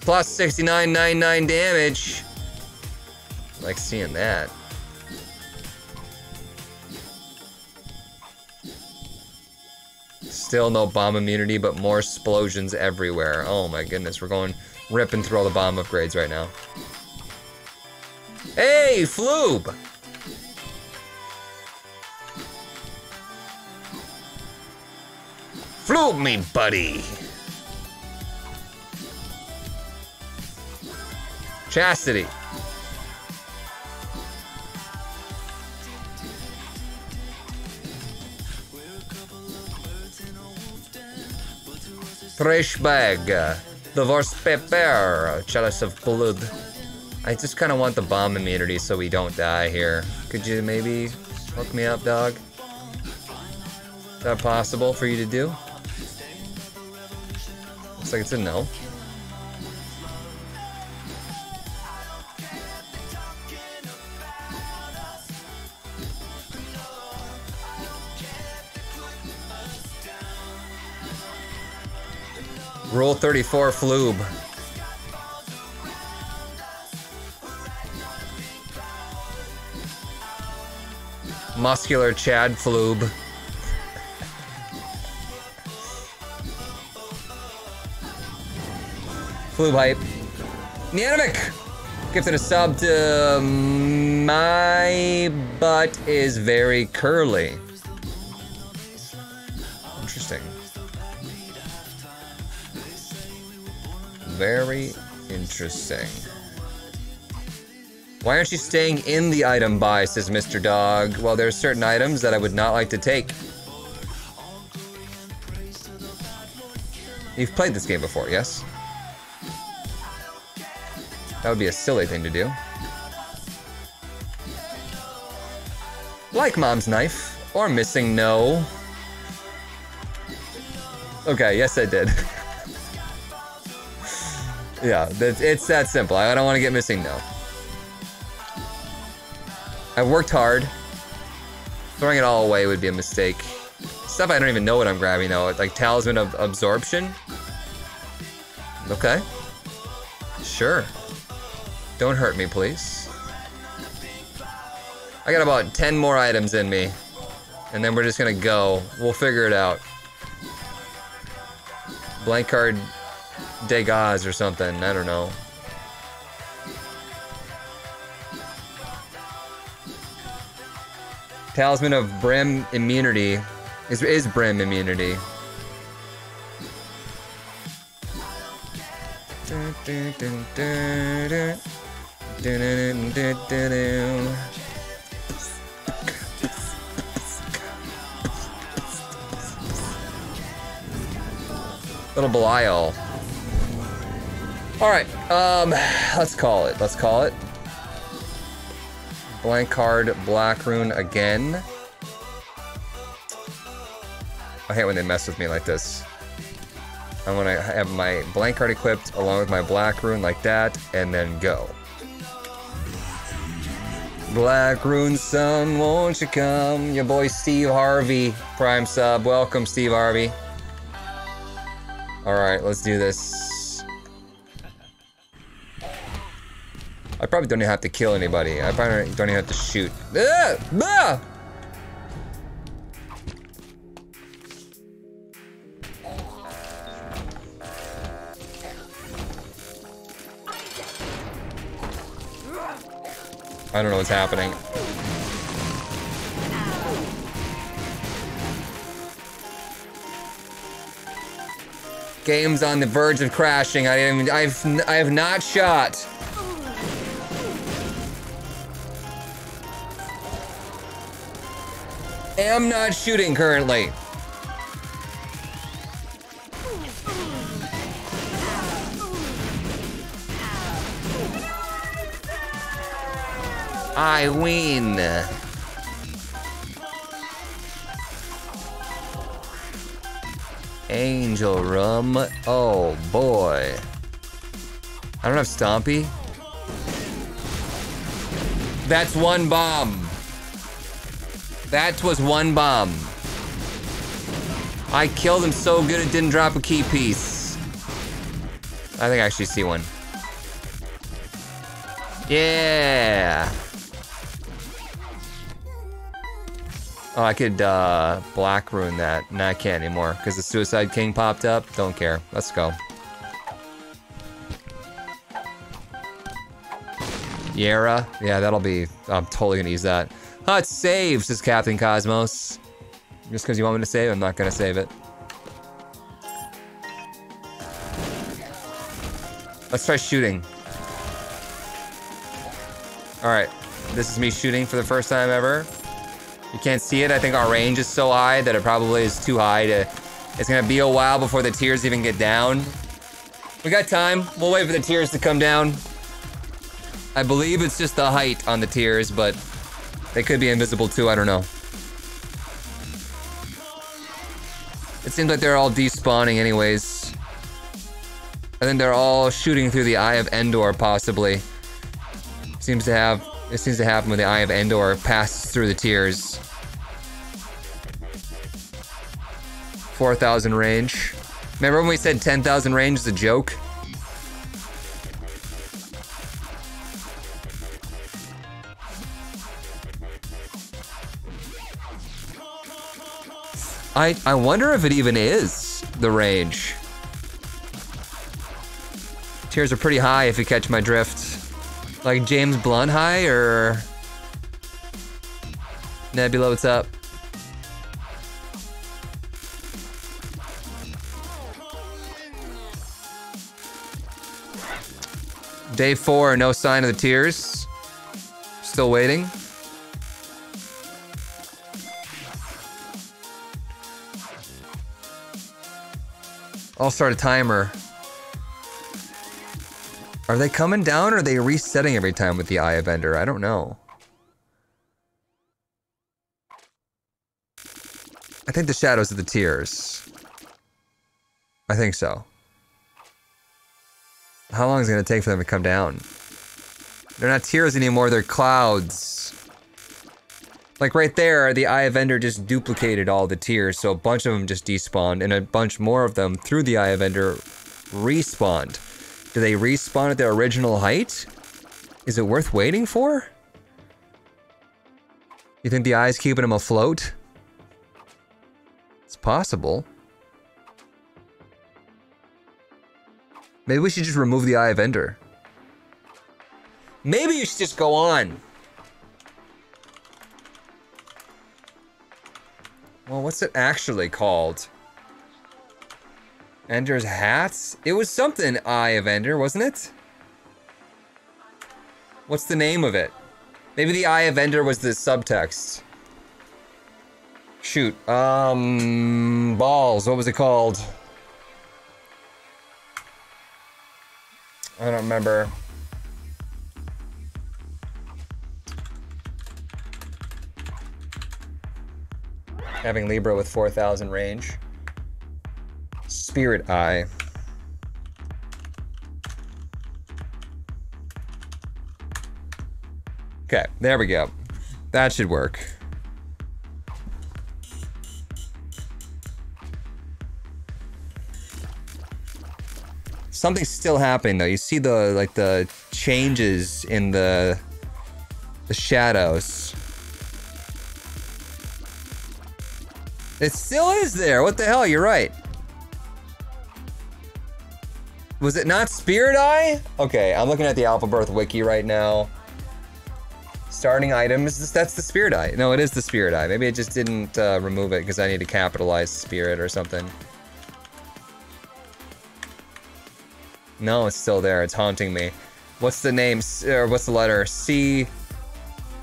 Plus sixty-nine ninety-nine damage. Like seeing that. Still no bomb immunity, but more explosions everywhere. Oh my goodness, we're going ripping through all the bomb upgrades right now. Hey, Floob! Floob me, buddy! Chastity. Trash bag. The worst pepper. Chalice of blood. I just kind of want the bomb immunity so we don't die here. Could you maybe hook me up, dog? Is that possible for you to do? Looks like it's a no. Rule thirty-four floob. Muscular Chad floob. Floob hype. Neanimic! Gifted a sub to... My butt is very curly. Interesting. Very interesting. Why aren't you staying in the item buy, says Mister Dog? Well, there are certain items that I would not like to take. You've played this game before, yes? That would be a silly thing to do. Like Mom's Knife, or Missing No. Okay, yes I did. Yeah, it's that simple. I don't want to get Missing No. I worked hard. Throwing it all away would be a mistake. Stuff I don't even know what I'm grabbing though. Like Talisman of Absorption. Okay. Sure. Don't hurt me, please. I got about ten more items in me. And then we're just gonna go. We'll figure it out. Blank card... Degas or something, I don't know. Talisman of Brim Immunity. Is, is Brim Immunity. Little Belial. All right, um, let's call it, let's call it. Blank card, Black Rune again. I hate when they mess with me like this. I want to have my blank card equipped along with my Black Rune like that, and then go. Black Rune son, won't you come? Your boy Steve Harvey, prime sub. Welcome, Steve Harvey. All right, let's do this. I probably don't even have to kill anybody. I probably don't even have to shoot. Ah! Ah! I don't know what's happening. Game's on the verge of crashing. I didn't even, I've I have not shot. I'm not shooting currently. I win. Angel Rum. Oh boy. I don't have Stompy. That's one bomb. That was one bomb. I killed him so good it didn't drop a key piece. I think I actually see one. Yeah. Oh, I could uh, Black Rune that. No, I can't anymore because the Suicide King popped up. Don't care. Let's go. Yara. Yeah, that'll be... I'm totally gonna use that. Oh, it saves, says Captain Cosmos. Just because you want me to save, I'm not going to save it. Let's try shooting. Alright, this is me shooting for the first time ever. You can't see it, I think our range is so high that it probably is too high to It's gonna be a while before the tiers even get down. We got time. We'll wait for the tiers to come down. I believe it's just the height on the tiers, but they could be invisible too. I don't know. It seems like they're all despawning anyways. I think they're all shooting through the Eye of Endor, possibly. Seems to have... It seems to happen when the Eye of Endor passes through the tiers. four thousand range. Remember when we said ten thousand range is a joke? I, I wonder if it even is the range. Tiers are pretty high if you catch my drift. Like James Blunt high or... Nebula, what's up? Day four, no sign of the tiers. Still waiting. I'll start a timer. Are they coming down or are they resetting every time with the Eye of Ender? I don't know. I think the shadows of the tears. I think so. How long is it going to take for them to come down? They're not tears anymore, they're clouds. Like right there, the Eye of Ender just duplicated all the tiers, so a bunch of them just despawned, and a bunch more of them through the Eye of Ender respawned. Do they respawn at their original height? Is it worth waiting for? You think the eye's keeping them afloat? It's possible. Maybe we should just remove the Eye of Ender. Maybe you should just go on. Well, what's it actually called? Ender's Hats? It was something Eye of Ender, wasn't it? What's the name of it? Maybe the Eye of Ender was the subtext. Shoot. Um, balls. What was it called? I don't remember. Having Libra with four thousand range. Spirit Eye. Okay, there we go. That should work. Something's still happening though. You see the like the changes in the the shadows. It still is there. What the hell? You're right. Was it not Spirit Eye? Okay, I'm looking at the Alpha Birth wiki right now. Starting items, that's the Spirit Eye. No, it is the Spirit Eye. Maybe I just didn't uh, remove it because I need to capitalize Spirit or something. No, it's still there. It's haunting me. What's the name? Or what's the letter? C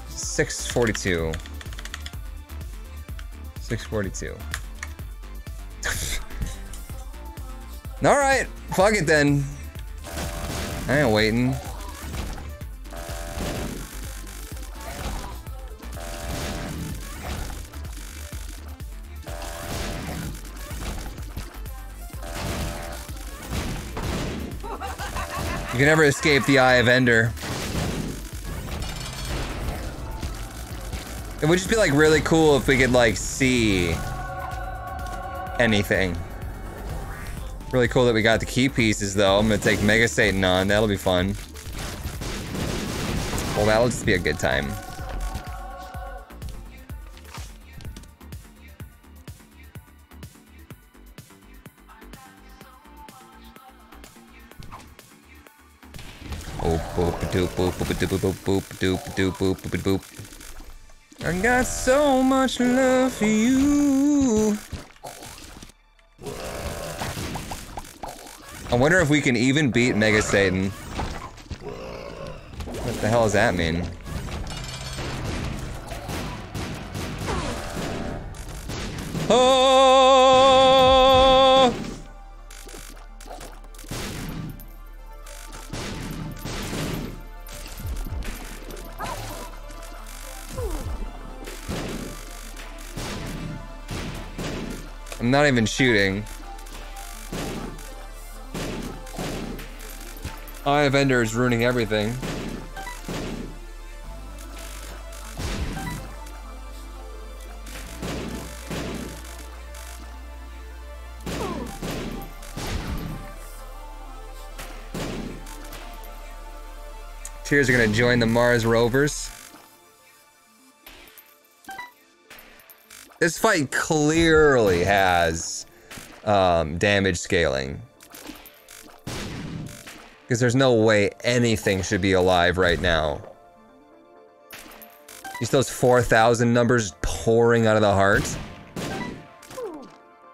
six forty-two. six forty-two. All right, fuck it then. I ain't waiting. You can never escape the Eye of Ender. It would just be like really cool if we could like see anything. Really cool that we got the key pieces though. I'm gonna take Mega Satan on, that'll be fun. Well, that'll just be a good time. Boop boop doop boop boop boop boop doop doop boop boop boop. I got so much love for you. I wonder if we can even beat Mega Satan. What the hell does that mean? Oh! I'm not even shooting. Eye of Ender is ruining everything. Tears are gonna join the Mars Rovers. This fight clearly has um, damage scaling. Because there's no way anything should be alive right now. Just those four thousand numbers pouring out of the heart.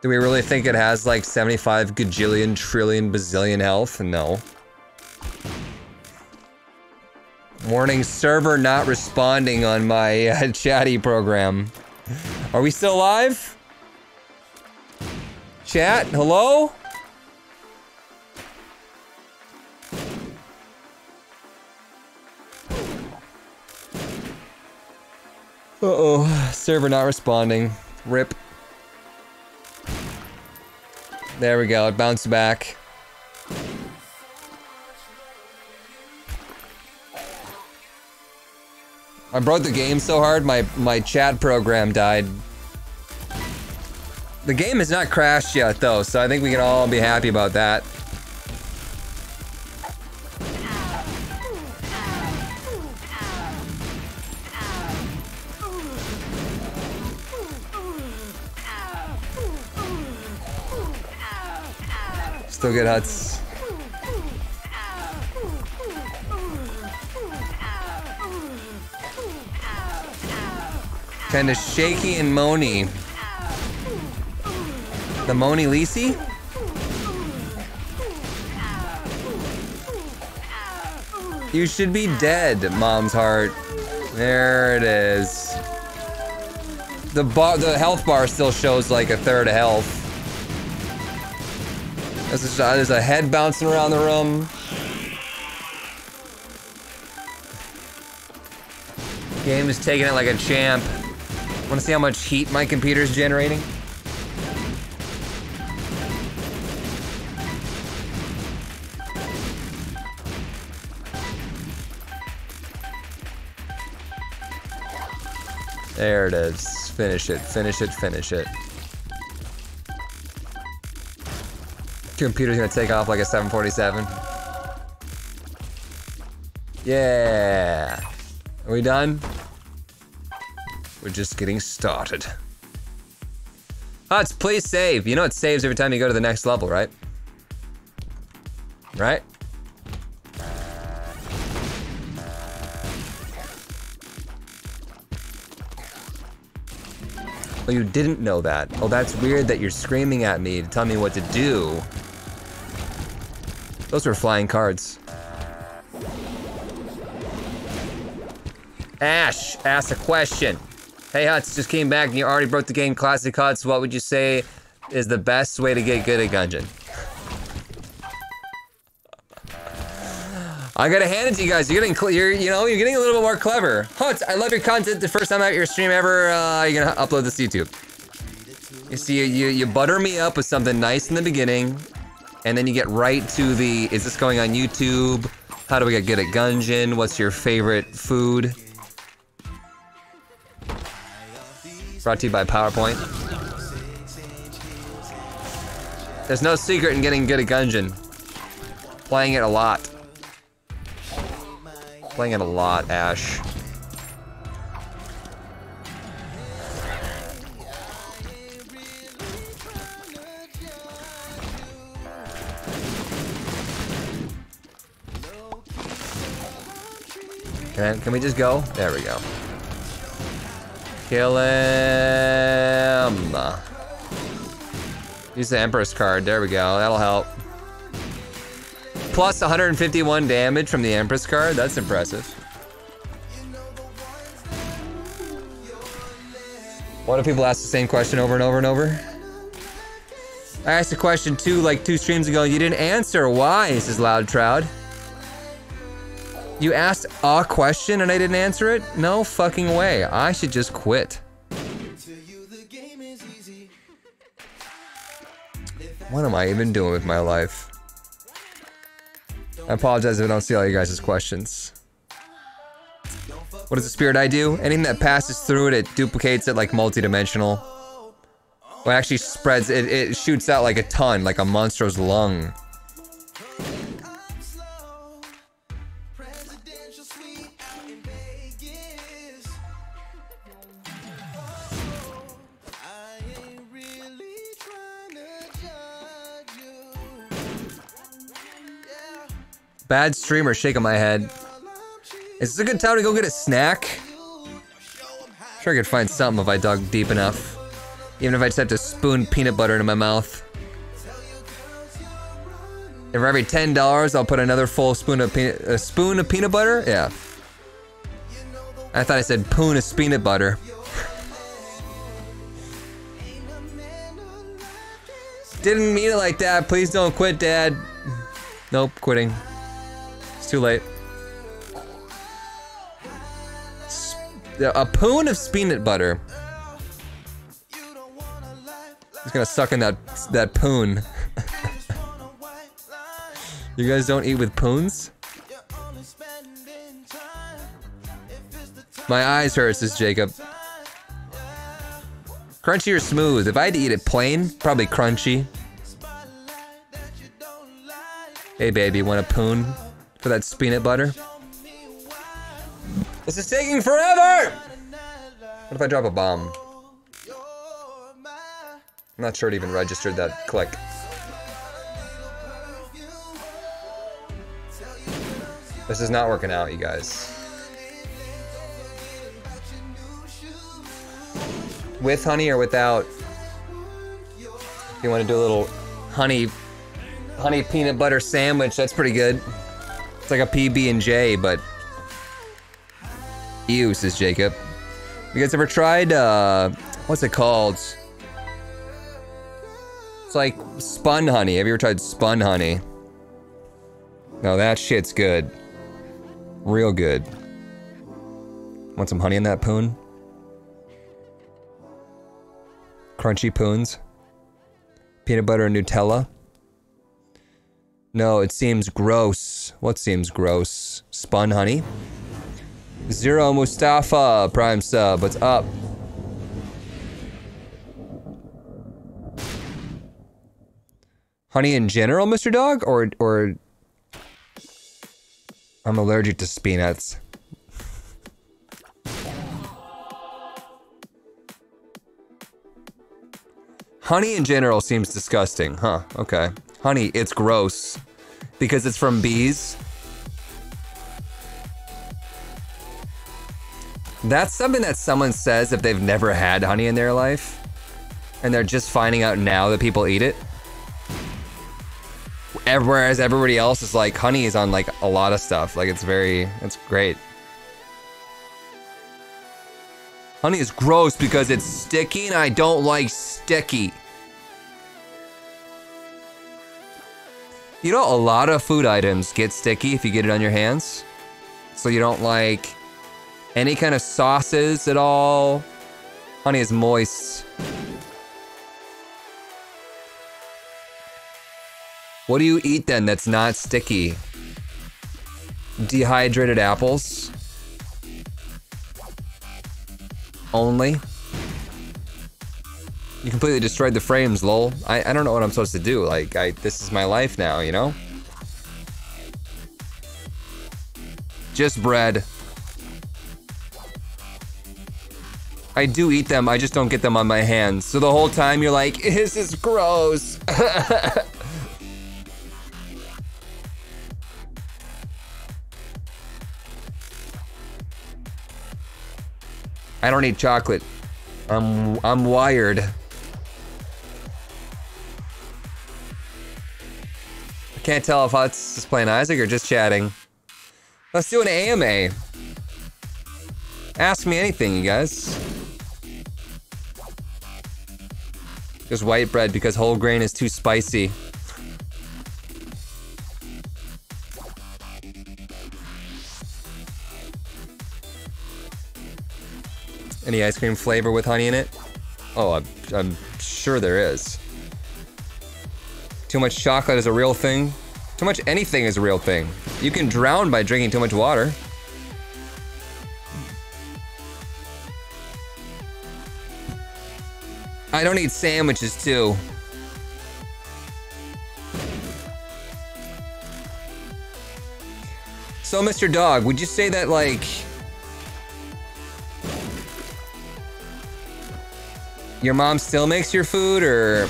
Do we really think it has like seventy-five gajillion, trillion, bazillion health? No. Warning, server not responding on my uh, chatty program. Are we still live? Chat, hello? Uh-oh, server not responding. Rip. There we go, it bounced back. I broke the game so hard, my, my chat program died. The game has not crashed yet, though, so I think we can all be happy about that. Still get huts. Kinda shaky and moany. The moany Lisi? You should be dead, Mom's Heart. There it is. The bar, the health bar still shows like a third of health. There's a, there's a head bouncing around the room. Game is taking it like a champ. Want to see how much heat my computer's generating? There it is. Finish it, finish it, finish it. Computer's gonna take off like a seven forty-seven. Yeah. Are we done? We're just getting started. Huts, please save. You know it saves every time you go to the next level, right? Right? Oh, you didn't know that. Oh, that's weird that you're screaming at me to tell me what to do. Those were flying cards. Ash, ask a question. Hey Huts, just came back and you already broke the game Classic Huts. What would you say is the best way to get good at Gungeon? I gotta hand it to you guys. You're getting, you're, you know, you're getting a little bit more clever. Huts, I love your content. The first time out your stream ever, uh, you're gonna upload this YouTube. You see, you, you butter me up with something nice in the beginning, and then you get right to the, is this going on YouTube? How do we get good at Gungeon? What's your favorite food? Brought to you by PowerPoint. There's no secret in getting good at Gungeon. Playing it a lot. Playing it a lot, Ash. Can, I, can we just go? There we go. Kill him! Use the Empress card, there we go, that'll help. Plus one hundred fifty-one damage from the Empress card, that's impressive. Why do people ask the same question over and over and over? I asked a question too, like two streams ago, and you didn't answer, why, says Loudtroud. You asked a question and I didn't answer it? No fucking way. I should just quit. What am I even doing with my life? I apologize if I don't see all you guys' questions. What does the spirit eye do? Anything that passes through it, it duplicates it like multidimensional. Well, it actually spreads, it, it shoots out like a ton, like a monster's lung. Bad streamer, shaking my head. Is this a good time to go get a snack? Sure, I could find something if I dug deep enough. Even if I just had to spoon peanut butter into my mouth. And for every ten dollars, I'll put another full spoon of peanut, a spoon of peanut butter? Yeah. I thought I said poon of peanut butter. Didn't mean it like that. Please don't quit, Dad. Nope, quitting. It's too late. A poon of peanut butter. Just gonna suck in that that poon. You guys don't eat with poons? My eyes hurt, says Jacob. Crunchy or smooth? If I had to eat it plain, probably crunchy. Hey baby, want a poon for that peanut butter? This is taking forever! What if I drop a bomb? I'm not sure it even registered that click. This is not working out, you guys. With honey or without? If you want to do a little honey, honey peanut butter sandwich, that's pretty good. It's like a P B and J, but... Ew, says Jacob. You guys ever tried, uh... what's it called? It's like spun honey. Have you ever tried spun honey? No, that shit's good. Real good. Want some honey in that poon? Crunchy poons? Peanut butter and Nutella? No, it seems gross. What seems gross? Spun honey? Zero Mustafa, Prime Sub, what's up? Honey in general, Mister Dog, or or I'm allergic to peanuts. Honey in general seems disgusting, huh? Okay. Honey, it's gross because it's from bees. That's something that someone says if they've never had honey in their life, and they're just finding out now that people eat it. Whereas everybody else is like, honey is on like a lot of stuff. Like it's very, it's great. Honey is gross because it's sticky and I don't like sticky. You know, a lot of food items get sticky if you get it on your hands. So you don't like any kind of sauces at all. Honey is moist. What do you eat then that's not sticky? Dehydrated apples? Only? You completely destroyed the frames, lol. I, I don't know what I'm supposed to do. Like, I this is my life now, you know? Just bread. I do eat them, I just don't get them on my hands. So the whole time you're like, this is gross. I don't eat chocolate. I'm I'm wired. I can't tell if Hutz is playing Isaac or just chatting. Let's do an A M A. Ask me anything, you guys. Just white bread because whole grain is too spicy. Any ice cream flavor with honey in it? Oh, I'm, I'm sure there is. Too much chocolate is a real thing. Too much anything is a real thing. You can drown by drinking too much water. I don't eat sandwiches too. So, Mister Dog, would you say that, like, your mom still makes your food, or?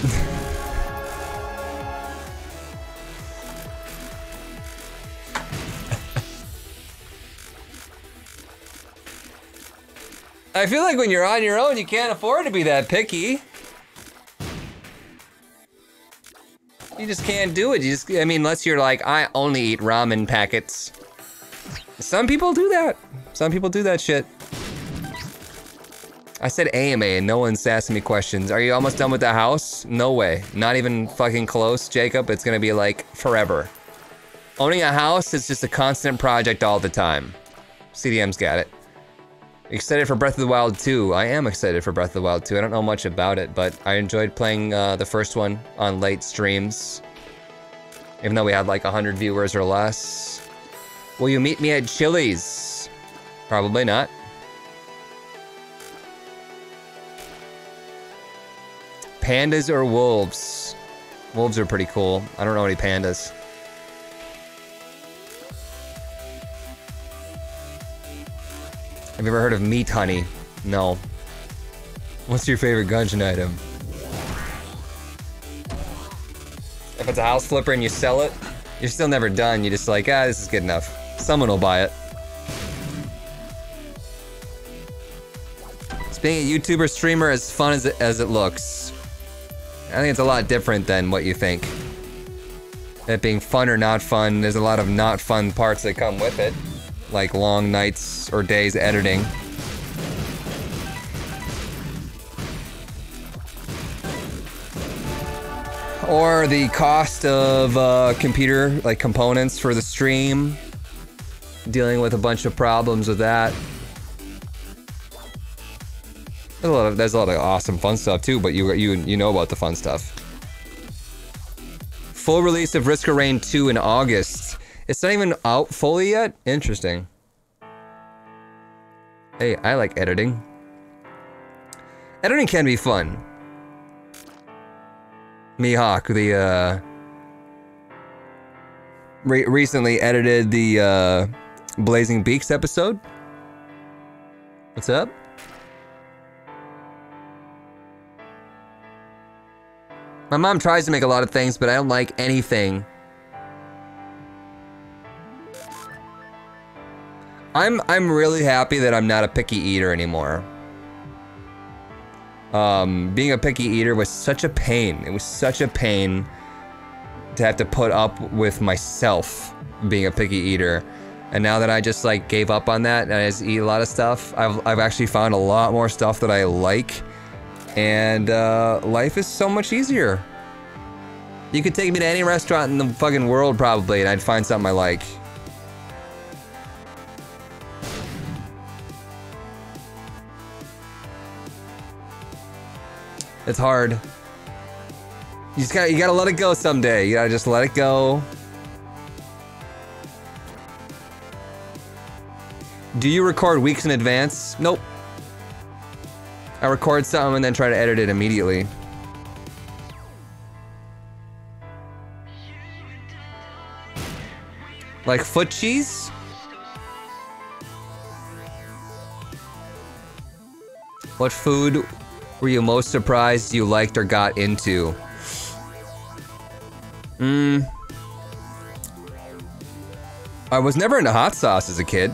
I feel like when you're on your own, you can't afford to be that picky. You just can't do it. You just, I mean, unless you're like, I only eat ramen packets. Some people do that. Some people do that shit. I said A M A and no one's asking me questions. Are you almost done with the house? No way. Not even fucking close, Jacob. It's gonna be like forever. Owning a house is just a constant project all the time. C D M's got it. Excited for Breath of the Wild two. I am excited for Breath of the Wild two. I don't know much about it, but I enjoyed playing uh, the first one on late streams. Even though we had like one hundred viewers or less. Will you meet me at Chili's? Probably not. Pandas or wolves? Wolves are pretty cool. I don't know any pandas. Have you ever heard of meat honey? No. What's your favorite Genshin item? If it's a house flipper and you sell it, you're still never done. You're just like, ah, this is good enough. Someone will buy it. Is being a YouTuber streamer as fun as it, as it looks? I think it's a lot different than what you think. That being fun or not fun, there's a lot of not fun parts that come with it. Like long nights or days editing. Or the cost of uh, computer, like components for the stream. Dealing with a bunch of problems with that. There's a lot of, there's a lot of awesome fun stuff too, but you, you, you know about the fun stuff. Full release of Risk of Rain two in August. It's not even out fully yet? Interesting. Hey, I like editing. Editing can be fun. Mihawk, the, uh... Re recently edited the, uh... Blazing Beaks episode. What's up? My mom tries to make a lot of things, but I don't like anything. I'm I'm really happy that I'm not a picky eater anymore. Um, being a picky eater was such a pain. It was such a pain to have to put up with myself being a picky eater. And now that I just like gave up on that and I just eat a lot of stuff, I've I've actually found a lot more stuff that I like, and uh, life is so much easier. You could take me to any restaurant in the fucking world probably, and I'd find something I like. It's hard. You just gotta, you gotta let it go someday. You gotta just let it go. Do you record weeks in advance? Nope. I record something and then try to edit it immediately. Like foot cheese? What food were you most surprised you liked or got into? Mmm. I was never into hot sauce as a kid.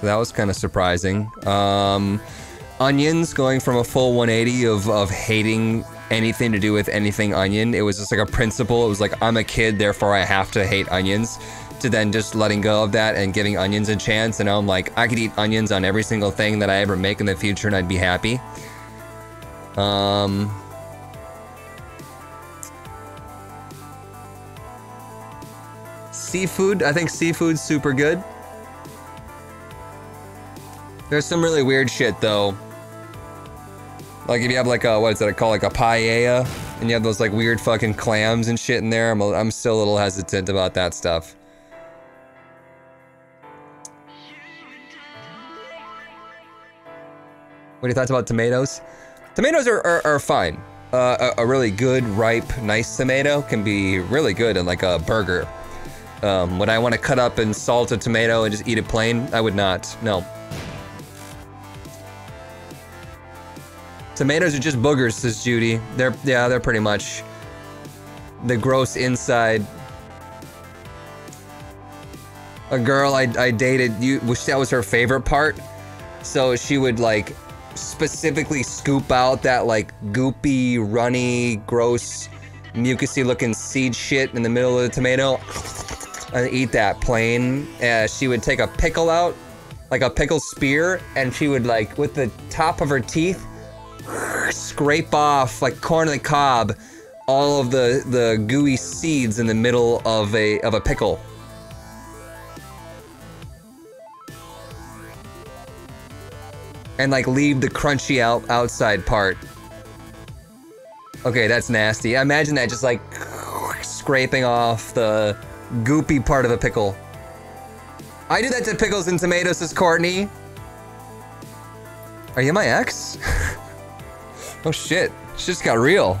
So that was kind of surprising. Um, onions, going from a full one eighty of, of hating anything to do with anything onion. It was just like a principle. It was like, I'm a kid, therefore I have to hate onions. To then just letting go of that and giving onions a chance. And now I'm like, I could eat onions on every single thing that I ever make in the future and I'd be happy. Um, seafood, I think seafood's super good. There's some really weird shit though. Like if you have like a, what is that called, like a paella? and you have those like weird fucking clams and shit in there. I'm, I'm still a little hesitant about that stuff. What are your thoughts about tomatoes? Tomatoes are, are, are fine. Uh, a, a really good, ripe, nice tomato can be really good in like a burger. Um, would I want to cut up and salt a tomato and just eat it plain? I would not, no. Tomatoes are just boogers, says Judy. They're, yeah, they're pretty much the gross inside. A girl I, I dated, you, which that was her favorite part. So she would like specifically scoop out that like goopy, runny, gross, mucusy looking seed shit in the middle of the tomato and eat that plain. Uh, she would take a pickle out, like a pickle spear, and she would like, with the top of her teeth, scrape off like corn on the cob all of the the gooey seeds in the middle of a of a pickle. And like leave the crunchy out outside part. Okay, that's nasty. Imagine that, just like scraping off the goopy part of a pickle. I do that to pickles and tomatoes, says Courtney. Are you my ex? Oh shit, she just got real.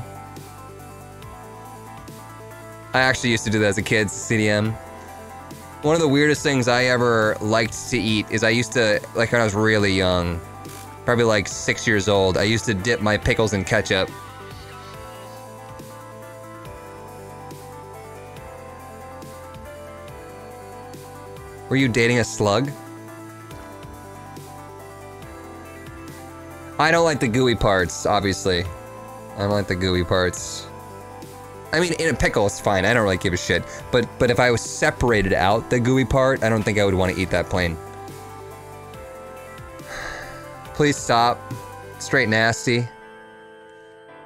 I actually used to do that as a kid, C D M. One of the weirdest things I ever liked to eat is I used to, like when I was really young, probably like six years old, I used to dip my pickles in ketchup. Were you dating a slug? I don't like the gooey parts, obviously. I don't like the gooey parts. I mean, in a pickle, it's fine. I don't really give a shit. But but if I was separated out the gooey part, I don't think I would want to eat that plain. Please stop. Straight nasty.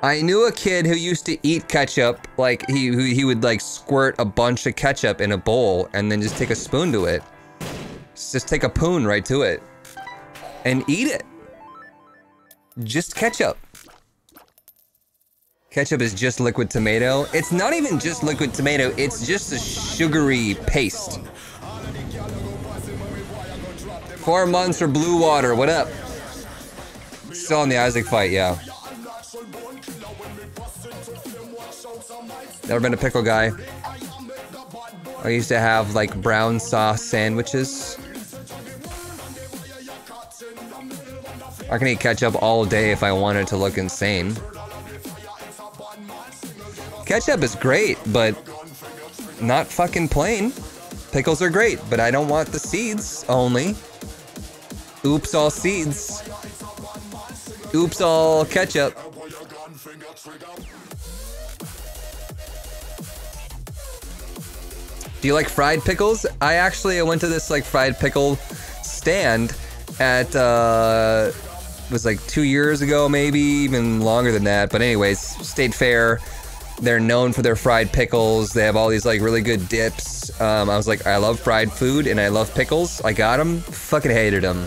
I knew a kid who used to eat ketchup. Like, he, he would, like, squirt a bunch of ketchup in a bowl and then just take a spoon to it. Just take a poon right to it. And eat it. Just ketchup. Ketchup is just liquid tomato. It's not even just liquid tomato, it's just a sugary paste. Four months for Blue Water, what up? Still in the Isaac fight, yeah. Never been a pickle guy. I used to have like brown sauce sandwiches. I can eat ketchup all day if I wanted to look insane. Ketchup is great, but not fucking plain. Pickles are great, but I don't want the seeds only. Oops, all seeds. Oops, all ketchup. Do you like fried pickles? I actually went to this like fried pickle stand at uh it was like two years ago, maybe even longer than that. But anyways, State Fair, they're known for their fried pickles. They have all these like really good dips. Um, I was like, I love fried food and I love pickles. I got them, fucking hated them.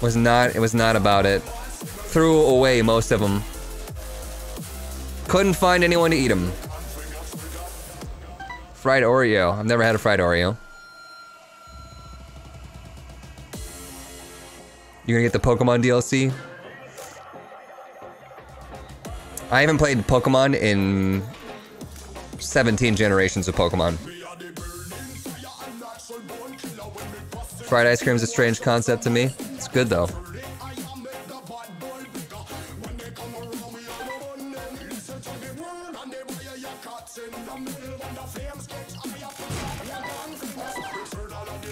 Was not, it was not about it. Threw away most of them. Couldn't find anyone to eat them. Fried Oreo. I've never had a fried Oreo. You're gonna get the Pokemon D L C? I haven't played Pokemon in seventeen generations of Pokemon. Fried ice cream is a strange concept to me. It's good though.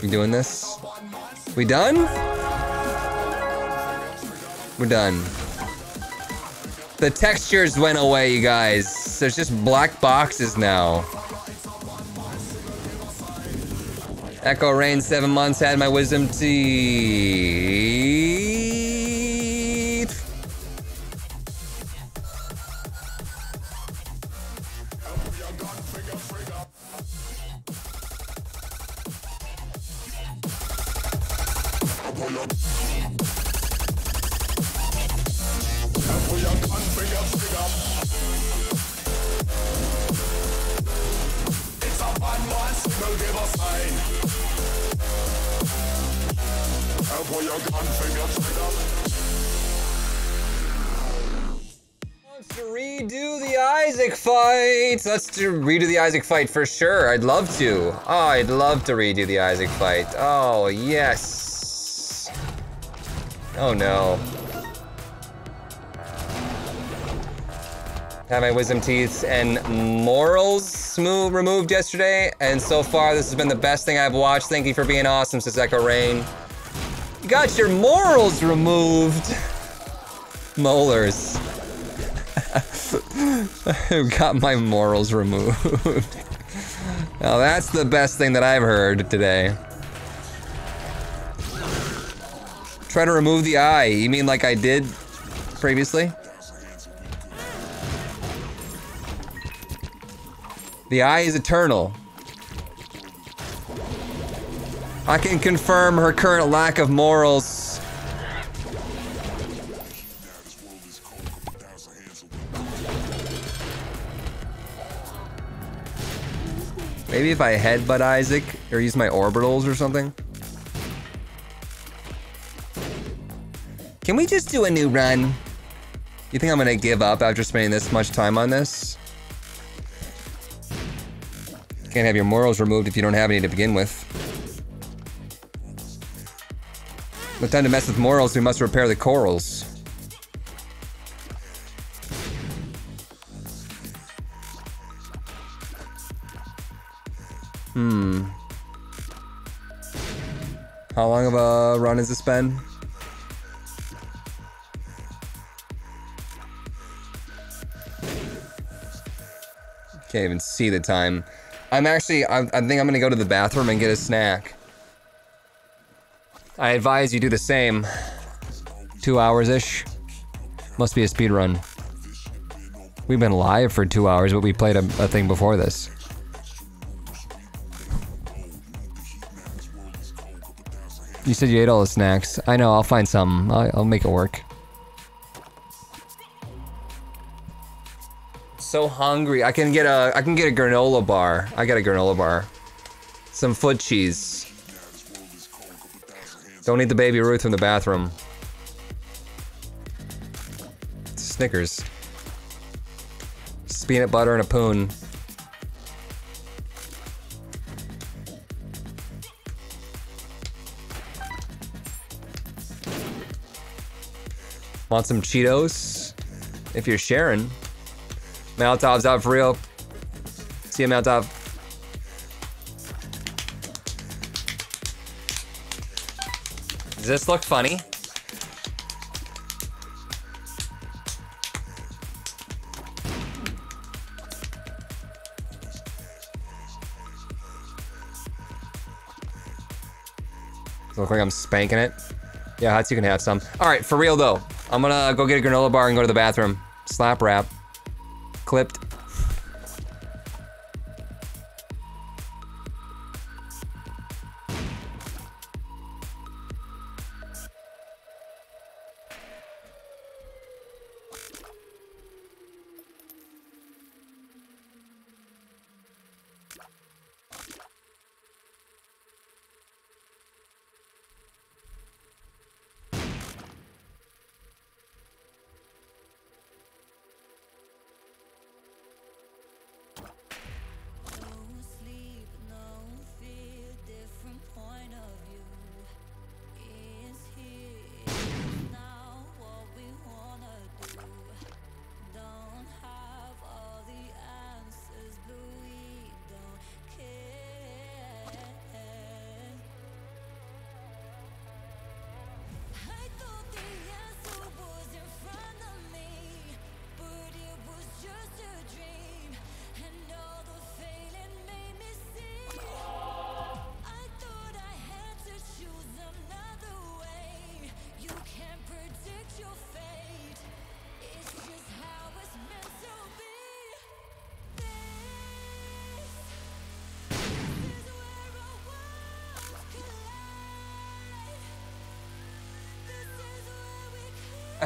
You doing this? We done? We're done. The textures went away, you guys. There's just black boxes now. Echo Rain, seven months, had my wisdom teeth. Figure, figure. It's a one-man signal, give a sign. And pull your gun, finger trigger. Let's redo the Isaac fight. Let's do redo the Isaac fight for sure. I'd love to. Oh, I'd love to redo the Isaac fight. Oh, yes. Oh, no. Had my wisdom teeth and morals removed yesterday, and so far this has been the best thing I've watched. Thank you for being awesome, says Echo Rain. You got your morals removed. Molars. I've got my morals removed. Now that's the best thing that I've heard today. Try to remove the eye. You mean like I did previously? The eye is eternal. I can confirm her current lack of morals. Maybe if I headbutt Isaac or use my orbitals or something. Can we just do a new run? You think I'm gonna give up after spending this much time on this? Can't have your morals removed if you don't have any to begin with. No time to mess with morals, we must repair the corals. Hmm. How long of a run has this been? Can't even see the time. I'm actually, I, I think I'm gonna go to the bathroom and get a snack. I advise you do the same. Two hours-ish. Must be a speed run. We've been live for two hours, but we played a, a thing before this. You said you ate all the snacks. I know, I'll find some. I'll, I'll make it work. So hungry. I can get a I can get a granola bar. I got a granola bar. Some foot cheese. Don't eat the Baby Ruth from the bathroom. Snickers. Just peanut butter and a poon. Want some Cheetos? If you're sharing. Molotov's out for real. See you, Molotov. Does this look funny? Does it look like I'm spanking it? Yeah, Hats, you can have some. All right, for real though. I'm gonna go get a granola bar and go to the bathroom. Slap wrap. Clipped.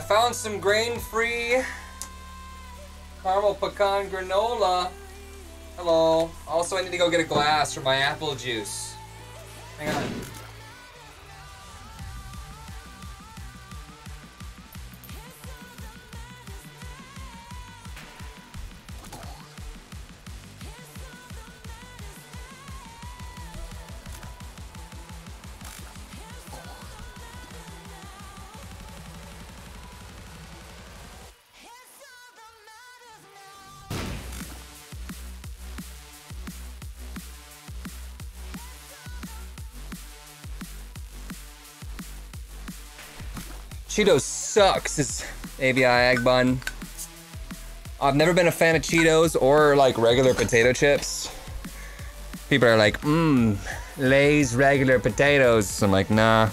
Found some grain-free Caramel pecan granola. Hello. Also, I need to go get a glass for my apple juice. Hang on. Cheetos sucks, is A B I Ag Bun. I've never been a fan of Cheetos or like regular potato chips. People are like, mmm, Lay's regular potatoes. I'm like, nah.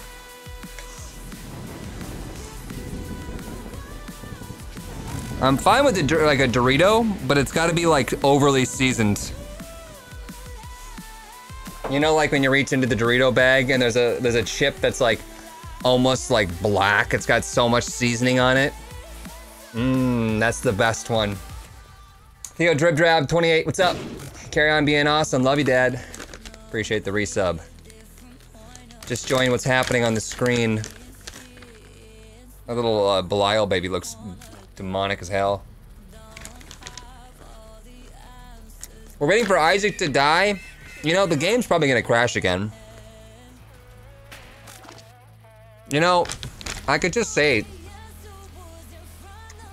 I'm fine with it, like a Dorito, but it's gotta be like overly seasoned. You know, like when you reach into the Dorito bag and there's a, there's a chip that's like, almost like black. It's got so much seasoning on it. Mmm, that's the best one. Theo Drip Drab twenty-eight, what's up? Carry on being awesome. Love you, Dad. Appreciate the resub. Just join what's happening on the screen. That little uh, Belial baby looks demonic as hell. We're waiting for Isaac to die. You know, the game's probably gonna crash again. You know, I could just say,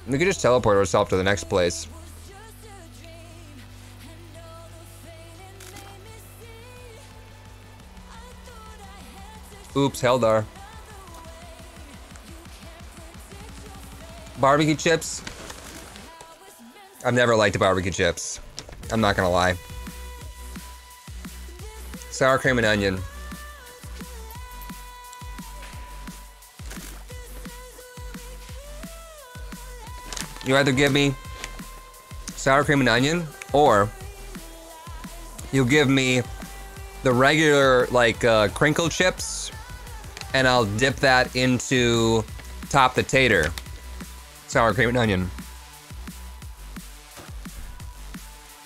we could just teleport ourselves to the next place. Oops, Heldar. Barbecue chips? I've never liked barbecue chips. I'm not gonna lie. Sour cream and onion. You either give me sour cream and onion, or you give me the regular like uh, crinkle chips, and I'll dip that into top the tater, sour cream and onion.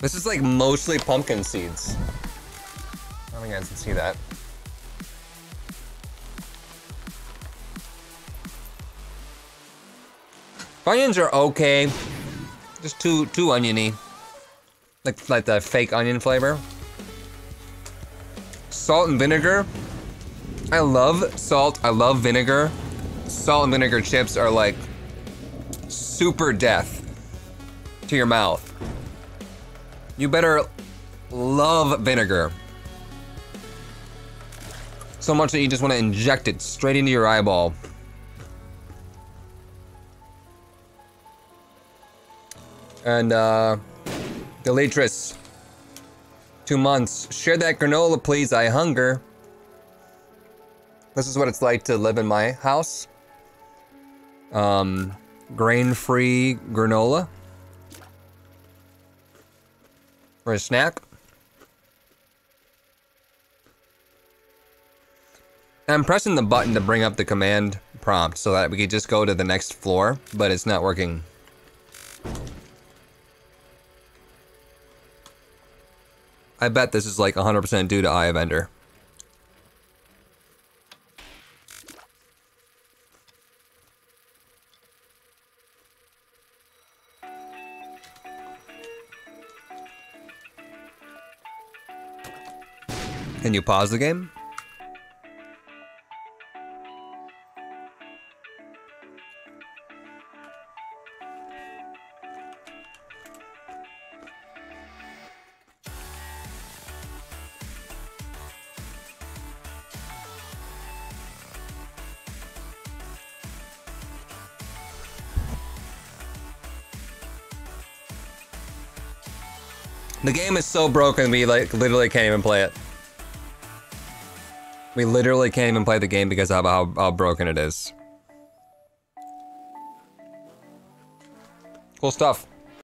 This is like mostly pumpkin seeds. I don't think you guys can see that. Onions are okay, just too too oniony, like like the fake onion flavor. Salt and vinegar. I love salt. I love vinegar. Salt and vinegar chips are like super death to your mouth. You better love vinegar so much that you just want to inject it straight into your eyeball. And uh, Deletris, two months. Share that granola, please, I hunger. This is what it's like to live in my house. Um, grain-free granola. For a snack. I'm pressing the button to bring up the command prompt so that we could just go to the next floor, but it's not working. I bet this is like one hundred percent due to Eye of Ender. Can you pause the game? The game is so broken, we like literally can't even play it. We literally can't even play the game because of how, how broken it is. Cool stuff.